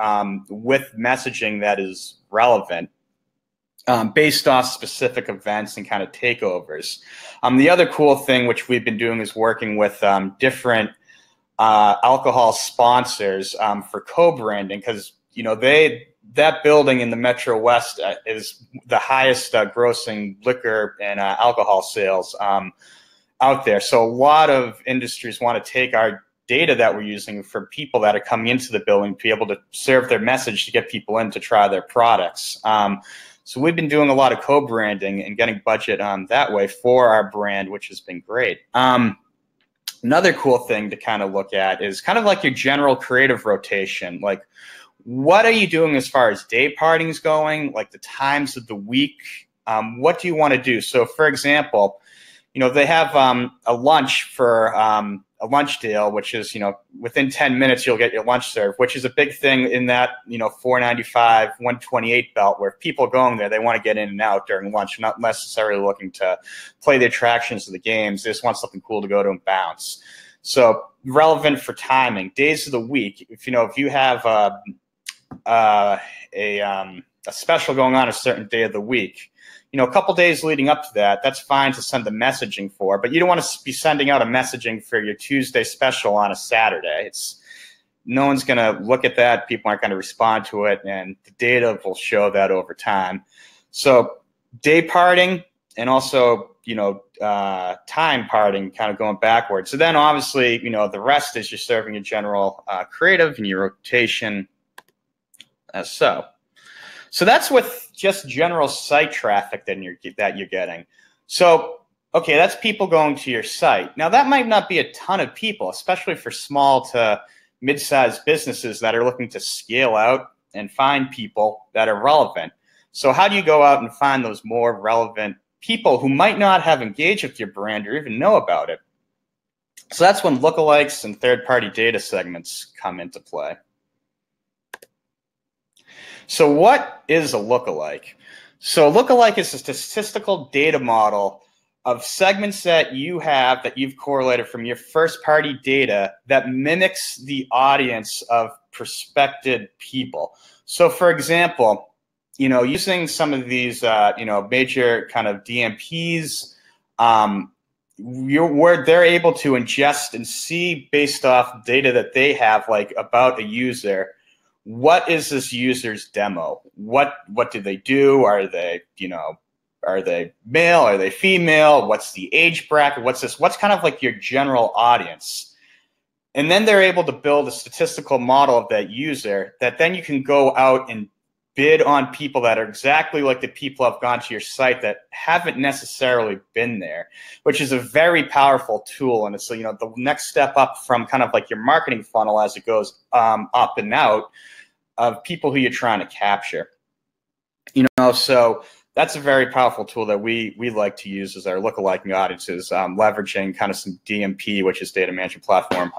with messaging that is relevant based off specific events and kind of takeovers. The other cool thing which we've been doing is working with different alcohol sponsors for co-branding, because, you know, that building in the Metro West is the highest grossing liquor and alcohol sales out there. So a lot of industries want to take our data that we're using for people that are coming into the building to be able to serve their message to get people in to try their products. So we've been doing a lot of co-branding and getting budget that way for our brand, which has been great. Another cool thing to kind of look at is kind of like your general creative rotation. Like, what are you doing as far as day partying is going, like the times of the week? What do you want to do? So for example, you know, they have a lunch for a lunch deal, which is, you know, within 10 minutes you'll get your lunch served, which is a big thing in that, you know, 495, 128 belt, where people going there, they want to get in and out during lunch, not necessarily looking to play the attractions of the games. They just want something cool to go to and bounce. So relevant for timing, days of the week. If you know, if you have a special going on a certain day of the week, you know, a couple days leading up to that, that's fine to send the messaging for, but you don't want to be sending out a messaging for your Tuesday special on a Saturday. It's, no one's going to look at that. People aren't going to respond to it, and the data will show that over time. So day parting and also, you know, time parting, kind of going backwards. So then obviously, you know, the rest is you're serving your general creative and your rotation as so. So that's with just general site traffic that you're getting. So, okay, that's people going to your site. Now, that might not be a ton of people, especially for small to mid-sized businesses that are looking to scale out and find people that are relevant. So how do you go out and find those more relevant people who might not have engaged with your brand or even know about it? So that's when lookalikes and third-party data segments come into play. So what is a lookalike? So a lookalike is a statistical data model of segments that you have that you've correlated from your first-party data that mimics the audience of prospective people. So for example, you know, using some of these, you know, major kind of DMPs, where they're able to ingest and see based off data that they have, like about a user. What is this user's demo? What do they do? Are they, you know, are they male? Are they female? What's the age bracket? What's this? What's kind of like your general audience? And then they're able to build a statistical model of that user that then you can go out and bid on people that are exactly like the people who have gone to your site that haven't necessarily been there, which is a very powerful tool. And it's, you know, the next step up from kind of like your marketing funnel as it goes up and out of people who you're trying to capture. You know, so that's a very powerful tool that we like to use as our lookalike audiences, leveraging kind of some DMP, which is data management platform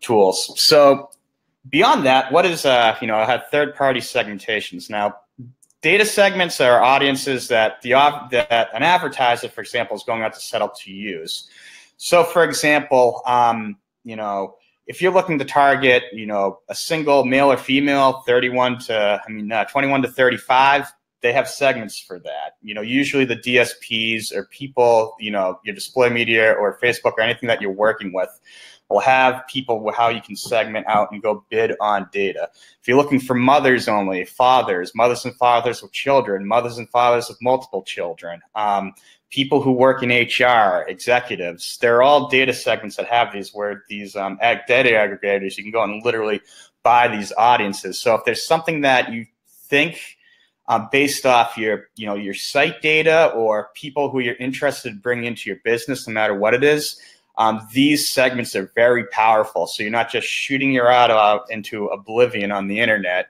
tools. So beyond that, what is, I have third-party segmentations. Now, data segments are audiences that that an advertiser, for example, is going out to set up to use. So, for example, if you're looking to target, a single male or female, 21 to 35, they have segments for that. Usually the DSPs or people, your display media or Facebook or anything that you're working with will have people with how you can segment out and go bid on data. If you're looking for mothers only, fathers, mothers and fathers with children, mothers and fathers with multiple children, people who work in HR, executives, they're all data segments that have these where these data aggregators, you can go and literally buy these audiences. So if there's something that you think based off your site data or people who you're interested in bringing into your business, no matter what it is, these segments are very powerful. So you're not just shooting your ad out into oblivion on the internet.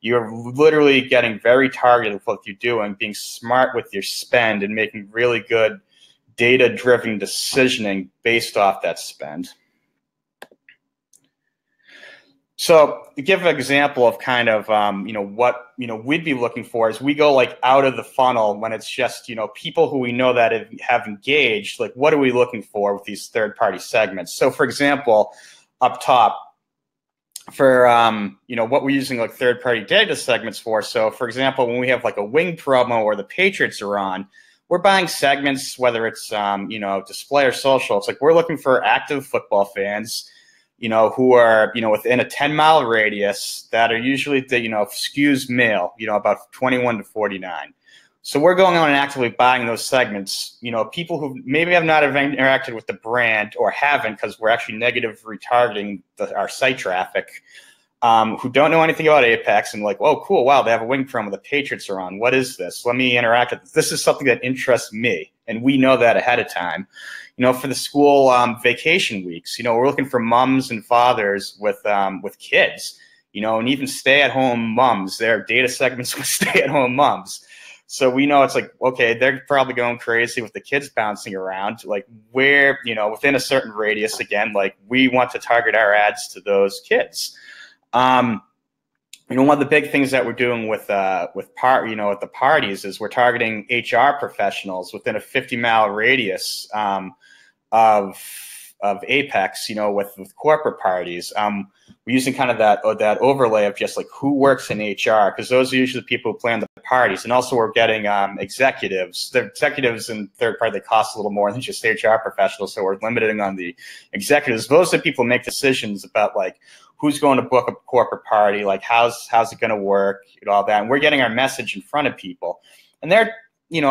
You're literally getting very targeted with what you do and being smart with your spend and making really good data-driven decisioning based off that spend. So to give an example of kind of, what, we'd be looking for is we go like out of the funnel when it's just, people who we know that have engaged, like what are we looking for with these third-party segments? So for example, up top for, what we're using like third-party data segments for. So for example, when we have like a wing promo or the Patriots are on, we're buying segments, whether it's, display or social. It's like we're looking for active football fans, who are, within a 10-mile radius that are usually, skews male, about 21 to 49. So we're going on and actively buying those segments. People who maybe have not interacted with the brand or haven't because we're actually negative retargeting our site traffic, who don't know anything about Apex and like, oh, cool, wow, they have a wing promo, the Patriots are on. What is this? Let me interact with this. This is something that interests me, and we know that ahead of time. For the school vacation weeks, we're looking for moms and fathers with kids, and even stay-at-home moms. There are data segments with stay-at-home moms. So we know it's like, okay, they're probably going crazy with the kids bouncing around. Like where, within a certain radius, again, like we want to target our ads to those kids. One of the big things that we're doing at the parties is we're targeting HR professionals within a 50-mile radius of Apex. With corporate parties, we're using kind of that overlay of just like who works in HR, because those are usually the people who plan the parties. And also we're getting executives. The executives in third party, they cost a little more than just HR professionals, so we're limiting on the executives. Those are the people who make decisions about like who's going to book a corporate party, like how's it going to work, and all that. And we're getting our message in front of people. And there are,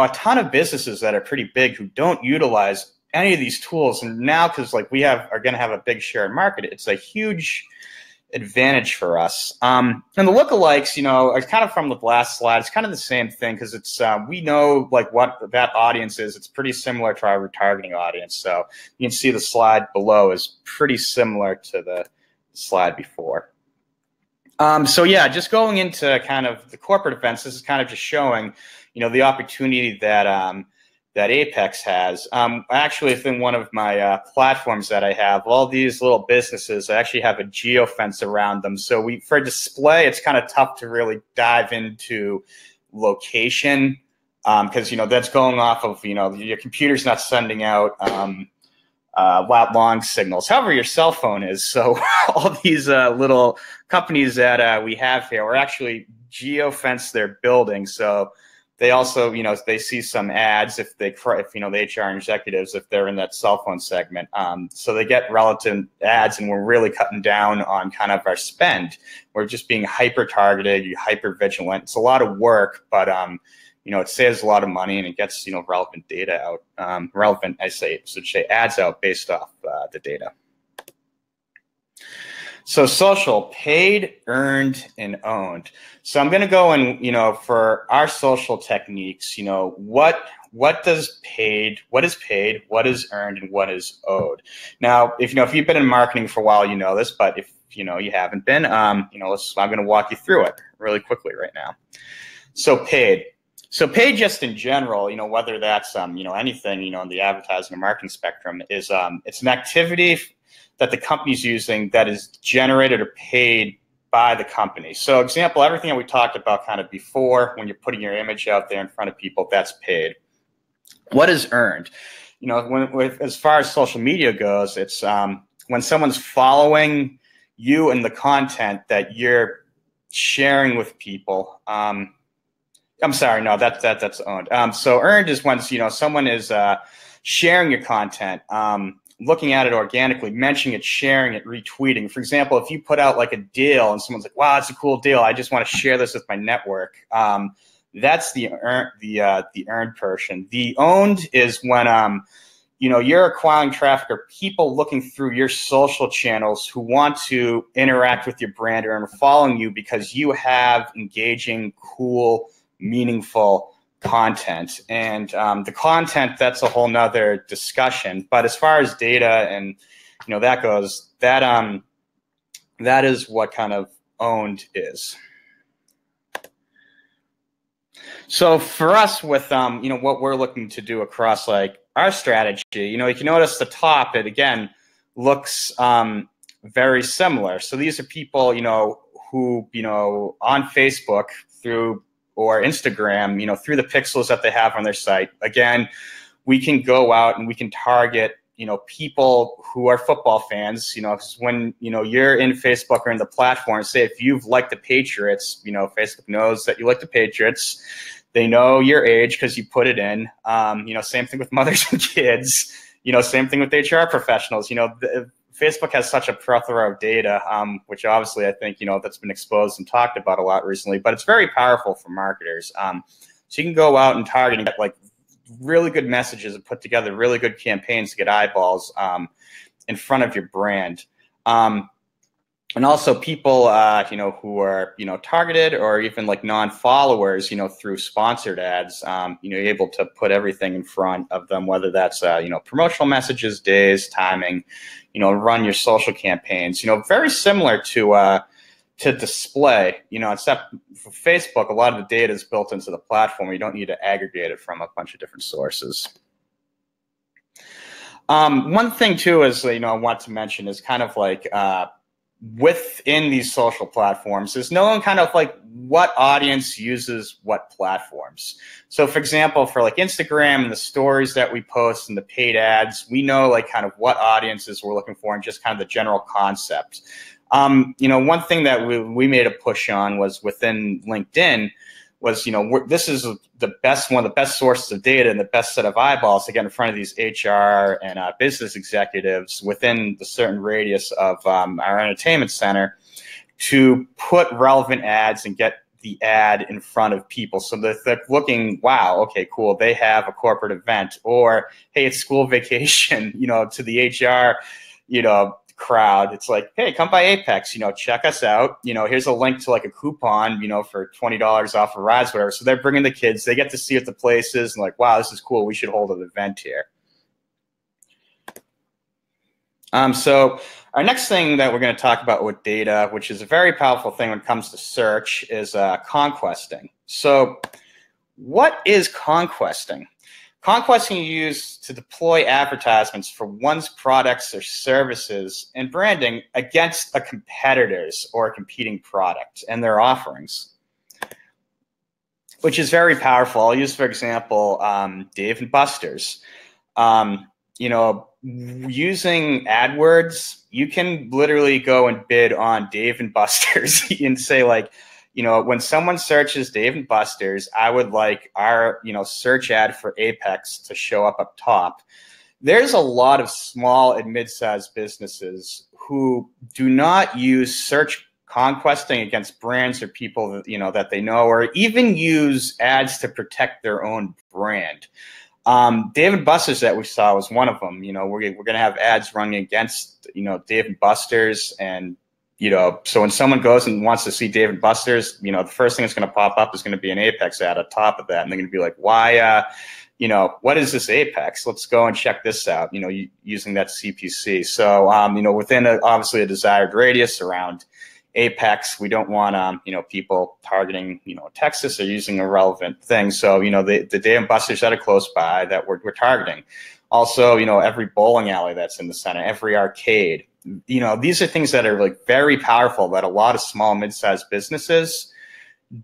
a ton of businesses that are pretty big who don't utilize any of these tools. And now, because like we are going to have a big share in market, it's a huge advantage for us. And the lookalikes, are kind of from the last slide. It's kind of the same thing because it's we know like what that audience is. It's pretty similar to our retargeting audience. So you can see the slide below is pretty similar to the slide before. So yeah, just going into kind of the corporate events, this is kind of just showing, the opportunity that that Apex has. Actually, within one of my platforms that I have, all these little businesses, I actually have a geofence around them. So for display, it's kind of tough to really dive into location because, that's going off of, your computer's not sending out long signals. However, your cell phone is. So all these little companies that we have here, we're actually geofence their building. So they also, they see some ads if the HR executives, if they're in that cell phone segment. So they get relative ads, and we're really cutting down on kind of our spend. We're just being hyper-targeted, hyper-vigilant. It's a lot of work, but, it saves a lot of money, and it gets, relevant data out, ads out based off the data. So social, paid, earned, and owned. So I'm going to go and, for our social techniques, what is paid, what is earned, and what is owed. Now, if you've been in marketing for a while, you know this, but if, you haven't been, I'm going to walk you through it really quickly right now. So paid. So paid just in general, you know, whether that's, anything, in the advertising or marketing spectrum is, it's an activity that the company's using that is generated or paid by the company. So example, everything that we talked about kind of before, when you're putting your image out there in front of people, that's paid. What is earned? You know, when as far as social media goes, it's when someone's following you and the content that you're sharing with people. I'm sorry, no, that's owned. So earned is once, someone is sharing your content, looking at it organically, mentioning it, sharing it, retweeting. For example, if you put out like a deal and someone's like, wow, it's a cool deal, I just want to share this with my network. That's the earned portion. The owned is when, you're acquiring traffic or people looking through your social channels who want to interact with your brand or are following you because you have engaging, cool, meaningful content. And the content, that's a whole nother discussion. But as far as data and, that goes, that is what kind of owned is. So for us with, what we're looking to do across like our strategy, you can notice the top, it again looks very similar. So these are people, who, on Facebook through or Instagram, through the pixels that they have on their site. Again, we can go out and we can target, people who are football fans, when, you're in Facebook or in the platform, say if you've liked the Patriots, Facebook knows that you like the Patriots. They know your age because you put it in. Same thing with mothers and kids, same thing with HR professionals. Facebook has such a plethora of data, which obviously I think, that's been exposed and talked about a lot recently, but it's very powerful for marketers. So you can go out and target and get like really good messages and put together really good campaigns to get eyeballs in front of your brand. And also people, who are, targeted or even like non-followers, through sponsored ads, you're able to put everything in front of them, whether that's, promotional messages, days, timing, run your social campaigns, very similar to display, except for Facebook, a lot of the data is built into the platform. You don't need to aggregate it from a bunch of different sources. One thing too is, I want to mention is kind of like, within these social platforms is knowing kind of like what audience uses what platforms. So for example, for like Instagram and the stories that we post and the paid ads, we know like kind of what audiences we're looking for and just kind of the general concept. One thing that we made a push on was within LinkedIn was, this is one of the best sources of data and the best set of eyeballs to get in front of these HR and business executives within the certain radius of our entertainment center to put relevant ads and get the ad in front of people. So they're looking, wow, okay, cool. They have a corporate event, or, hey, it's school vacation, to the HR, crowd. It's like, hey, come by Apex, check us out. Here's a link to like a coupon, for $20 off of rides, whatever. So they're bringing the kids, they get to see what the place is and like, wow, this is cool. We should hold an event here. So our next thing that we're going to talk about with data, which is a very powerful thing when it comes to search, is conquesting. So what is conquesting? Conquesting is used to deploy advertisements for one's products or services and branding against a competitor's or a competing product and their offerings, which is very powerful. I'll use, for example, Dave and Buster's. Using AdWords, you can literally go and bid on Dave and Buster's and say like, when someone searches Dave and Buster's, I would like our, search ad for Apex to show up top. There's a lot of small and mid-sized businesses who do not use search conquesting against brands or people that, that they know, or even use ads to protect their own brand. Dave and Buster's that we saw was one of them. We're going to have ads running against, Dave and Buster's, and so when someone goes and wants to see Dave and Buster's, the first thing that's going to pop up is going to be an Apex ad on top of that. And they're going to be like, why, what is this Apex? Let's go and check this out, using that CPC. So, within obviously a desired radius around Apex. We don't want people targeting Texas or using irrelevant things. So the Dave and Buster's that are close by that we're targeting. Also, every bowling alley that's in the center, every arcade. These are things that are like very powerful that a lot of small, mid-sized businesses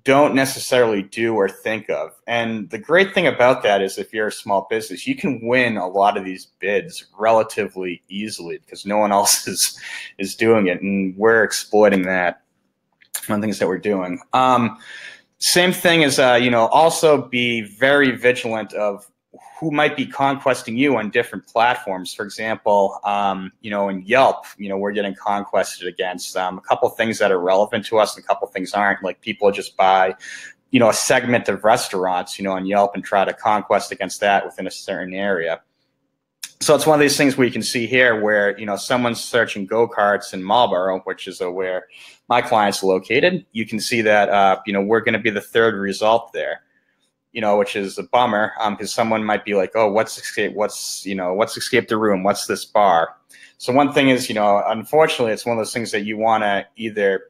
don't necessarily do or think of. And the great thing about that is if you're a small business, you can win a lot of these bids relatively easily because no one else is doing it. And we're exploiting that. One of the things that we're doing. Same thing is, also be very vigilant of who might be conquesting you on different platforms. For example, in Yelp, we're getting conquested against a couple things that are relevant to us and a couple things aren't. Like people just buy, a segment of restaurants, on Yelp and try to conquest against that within a certain area. So it's one of these things we can see here where, someone's searching go-karts in Marlboro, which is where my client's located. You can see that, we're going to be the third result there. Which is a bummer because someone might be like, oh, what's escaped the room? What's this bar? So one thing is, unfortunately, it's one of those things that you want to either,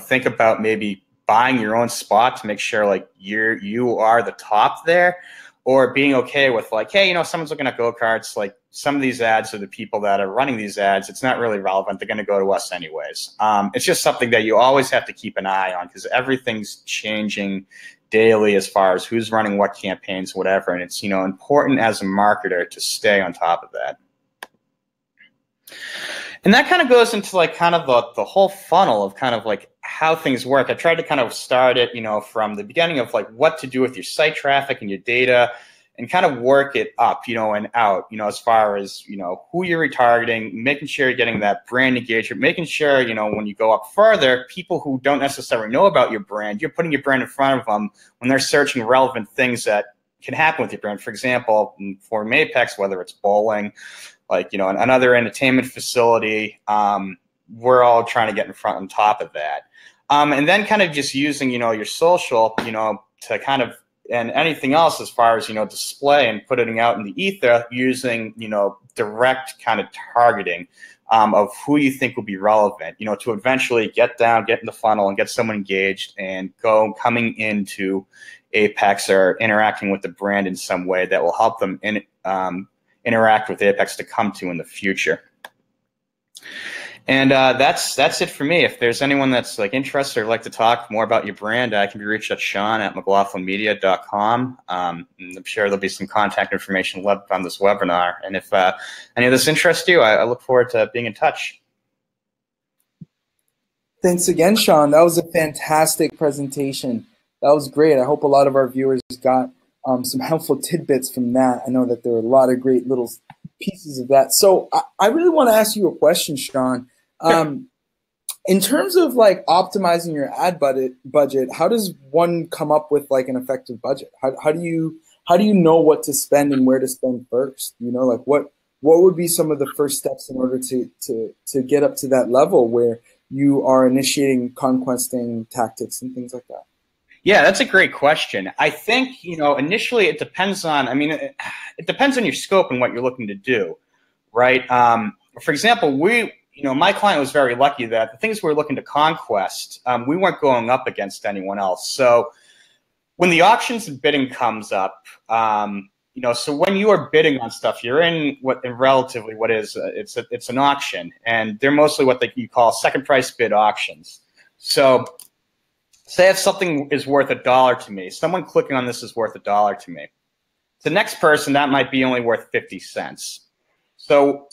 think about maybe buying your own spot to make sure like you are the top there, or being okay with like, hey, someone's looking at go-karts, like some of these ads are the people that are running these ads. It's not really relevant. They're going to go to us anyways. It's just something that you always have to keep an eye on because everything's changing daily as far as who's running what campaigns, whatever. And it's, important as a marketer to stay on top of that. And that kind of goes into like kind of the whole funnel of kind of like how things work. I tried to kind of start it, from the beginning of like what to do with your site traffic and your data and kind of work it up, and out, as far as, who you're retargeting, making sure you're getting that brand engagement, making sure, when you go up further, people who don't necessarily know about your brand, you're putting your brand in front of them when they're searching relevant things that can happen with your brand. For example, for Apex, whether it's bowling, like, another entertainment facility, we're all trying to get in front on top of that. And then kind of just using, your social, to kind of, and anything else as far as, display and putting out in the ether using, direct kind of targeting of who you think will be relevant, to eventually get in the funnel and get someone engaged and coming into Apex or interacting with the brand in some way that will help them interact with Apex to come to in the future. And that's it for me. If there's anyone that's like interested or like to talk more about your brand, I can be reached at Sean@McLaughlinmedia.com. I'm sure there'll be some contact information left on this webinar. And if any of this interests you, I look forward to being in touch. Thanks again, Sean. That was a fantastic presentation. That was great. I hope a lot of our viewers got some helpful tidbits from that. I know that there were a lot of great little pieces of that. So I really want to ask you a question, Sean. In terms of like optimizing your ad budget, how does one come up with like an effective budget? How do you know what to spend and where to spend first? Like what would be some of the first steps in order to get up to that level where you are initiating conquesting tactics and things like that? Yeah, that's a great question. I think, initially it depends on, it depends on your scope and what you're looking to do, right? For example, my client was very lucky that the things we were looking to conquest, we weren't going up against anyone else. So when the auctions and bidding comes up, so when you are bidding on stuff, you're in it's an auction, and they're mostly what you call second price bid auctions. So say if something is worth $1 to me, someone clicking on this is worth $1 to me. The next person, that might be only worth 50 cents. So,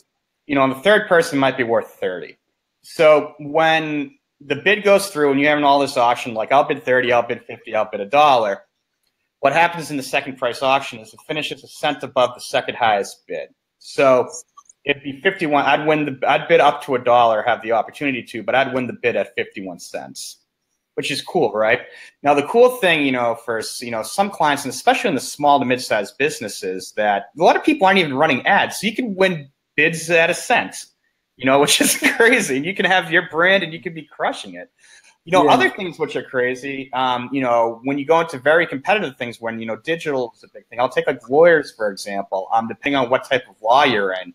and the third person might be worth 30. So when the bid goes through and you're having all this auction, like I'll bid 30, I'll bid 50, I'll bid $1, what happens in the second price auction is it finishes a cent above the second highest bid. So it'd be 51. I'd bid up to $1, have the opportunity to, but I'd win the bid at 51 cents. Which is cool, right? Now, the cool thing, for, some clients, and especially in the small to mid-sized businesses, that a lot of people aren't even running ads. So you can win bids at a cent, which is crazy. And you can have your brand and you can be crushing it. Yeah. Other things which are crazy, when you go into very competitive things, when, digital is a big thing. I'll take like lawyers, for example, depending on what type of law you're in,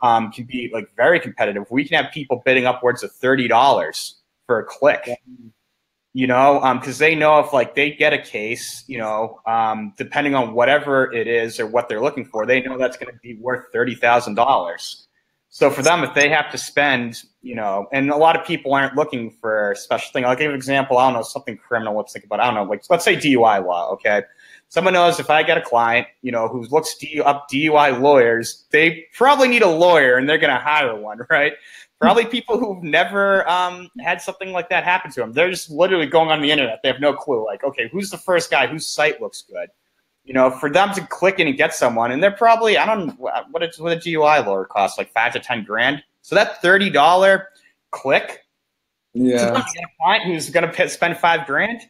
can be like very competitive. We can have people bidding upwards of $30. for a click, you know, because they know if like they get a case, you know, depending on whatever it is or what they're looking for, they know that's going to be worth $30,000. So for them, if they have to spend, you know, and a lot of people aren't looking for a special thing. I'll give an example. I don't know, something criminal. Let's think about, I don't know, like let's say DUI law. Okay. Someone knows if I get a client, you know, who looks up DUI lawyers, they probably need a lawyer and they're going to hire one, right? Probably people who've never had something like that happen to them. They're just literally going on the internet. They have no clue. Like, okay, who's the first guy whose site looks good? You know, for them to click in and get someone, and they're probably, I don't know, what a DUI lawyer costs, like $5 to $10 grand. So that $30 click, yeah, a client who's going to spend $5 grand.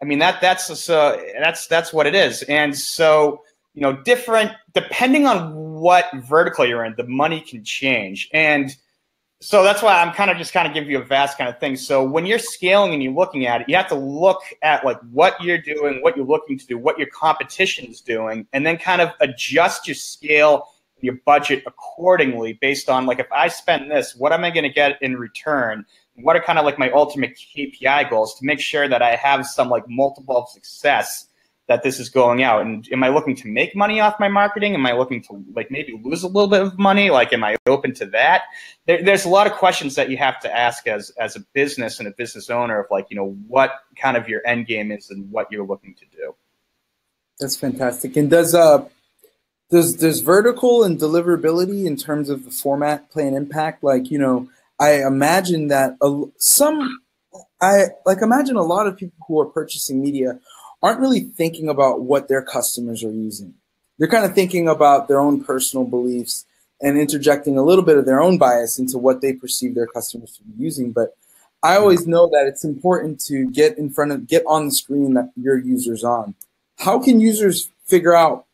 I mean, that's what it is. And so, you know, different, depending on what vertical you're in, the money can change. And so that's why I'm kind of giving you a vast kind of thing. So when you're scaling and you're looking at it, you have to look at like what you're doing, what you're looking to do, what your competition is doing, and then kind of adjust your scale, your budget accordingly based on like, if I spend this, what am I going to get in return? What are kind of like my ultimate KPI goals to make sure that I have some like multiple of success that this is going out? And am I looking to make money off my marketing? Am I looking to like maybe lose a little bit of money? Like, am I open to that? There's a lot of questions that you have to ask as a business and a business owner of like, you know, what kind of your end game is and what you're looking to do. That's fantastic. And does vertical and deliverability in terms of the format play an impact? Like, you know, I imagine that imagine a lot of people who are purchasing media aren't really thinking about what their customers are using. They're kind of thinking about their own personal beliefs and interjecting a little bit of their own bias into what they perceive their customers to be using. But I always know that it's important to get on the screen that your user's on. How can users figure out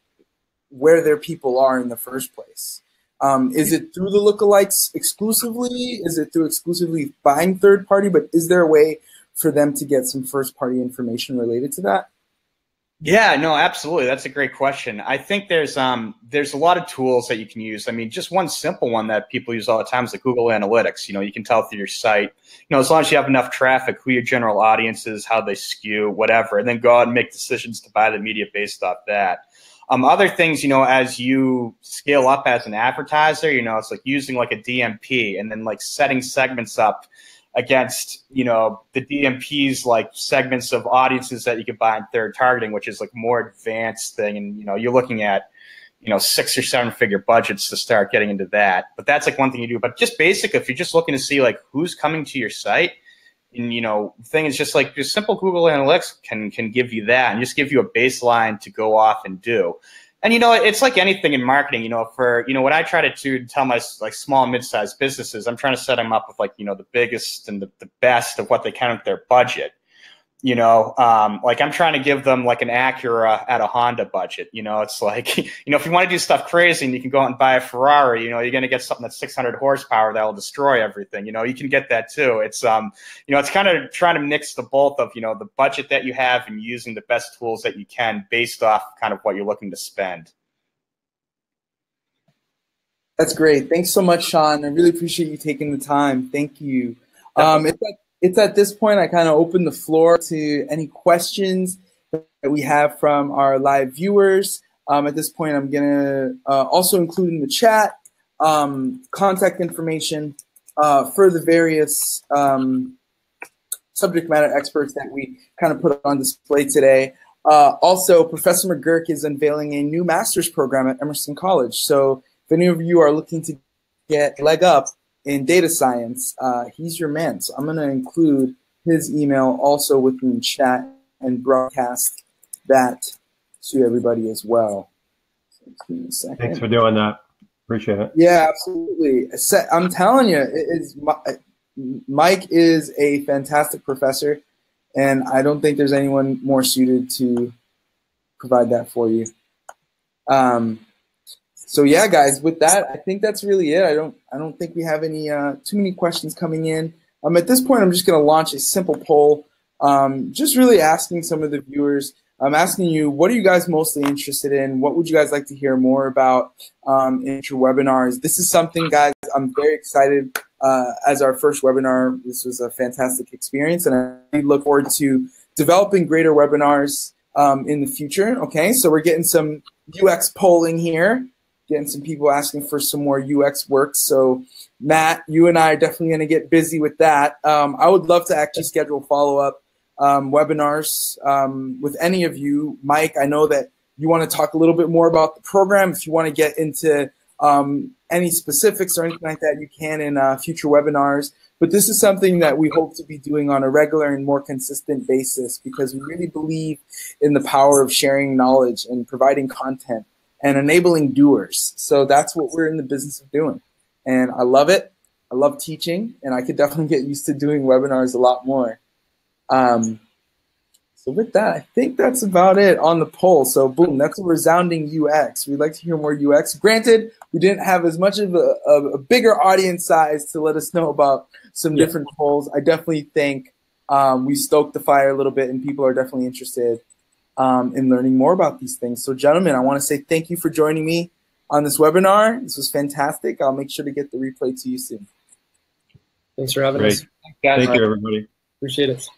where their people are in the first place? Is it through the lookalikes exclusively? Is it through exclusively buying third party? But is there a way for them to get some first party information related to that? Yeah, no, absolutely. That's a great question. I think there's a lot of tools that you can use. I mean, just one simple one that people use all the time is like Google Analytics. You know, you can tell through your site, you know, as long as you have enough traffic, who your general audience is, how they skew, whatever, and then go out and make decisions to buy the media based off that. Other things, you know, as you scale up as an advertiser, you know, it's like using like a DMP and then like setting segments up against, you know, the DMP's like segments of audiences that you could buy in third targeting, which is like more advanced thing. And, you know, you're looking at, you know, 6- or 7-figure budgets to start getting into that. But that's like one thing you do. But just basic, if you're just looking to see like who's coming to your site, and, you know, thing is just like your simple Google Analytics can give you that and just give you a baseline to go off and do. And, you know, it's like anything in marketing, you know, for, you know, what I try to do to tell my like small and mid-sized businesses, I'm trying to set them up with like, you know, the biggest and the best of what they can with their budget, you know, like I'm trying to give them like an Acura at a Honda budget, you know, it's like, you know, if you want to do stuff crazy and you can go out and buy a Ferrari, you know, you're going to get something that's 600 horsepower that will destroy everything. You know, you can get that too. It's, you know, it's kind of trying to mix the both of, you know, the budget that you have and using the best tools that you can based off kind of what you're looking to spend. That's great. Thanks so much, Sean. I really appreciate you taking the time. Thank you. It's at this point I kind of open the floor to any questions that we have from our live viewers. At this point, I'm going to also include in the chat contact information for the various subject matter experts that we kind of put on display today. Also, Professor McGuirk is unveiling a new master's program at Emerson College. So if any of you are looking to get a leg up in data science, he's your man. So I'm going to include his email also within chat and broadcast that to everybody as well. So give me a second. Thanks for doing that. Appreciate it. Yeah, absolutely. I'm telling you, Mike is a fantastic professor, and I don't think there's anyone more suited to provide that for you. So yeah, guys, with that, I think that's really it. I don't think we have any too many questions coming in. At this point, I'm just going to launch a simple poll, just really asking some of the viewers. I'm asking you, what are you guys mostly interested in? What would you guys like to hear more about in your webinars? This is something, guys, I'm very excited as our first webinar. This was a fantastic experience, and I really look forward to developing greater webinars in the future. Okay, so we're getting some UX polling here, getting some people asking for some more UX work. So Matt, you and I are definitely going to get busy with that. I would love to actually schedule follow-up webinars with any of you. Mike, I know that you want to talk a little bit more about the program. If you want to get into any specifics or anything like that, you can in future webinars. But this is something that we hope to be doing on a regular and more consistent basis, because we really believe in the power of sharing knowledge and providing content and enabling doers. So that's what we're in the business of doing. And I love it. I love teaching, and I could definitely get used to doing webinars a lot more. So with that, I think that's about it on the poll. So boom, that's a resounding UX. We'd like to hear more UX. Granted, we didn't have as much of a bigger audience size to let us know about some different polls. I definitely think we stoked the fire a little bit, and people are definitely interested in learning more about these things. So gentlemen, I want to say thank you for joining me on this webinar. This was fantastic. I'll make sure to get the replay to you soon. Thanks for having us. Thank you, everybody. Appreciate it.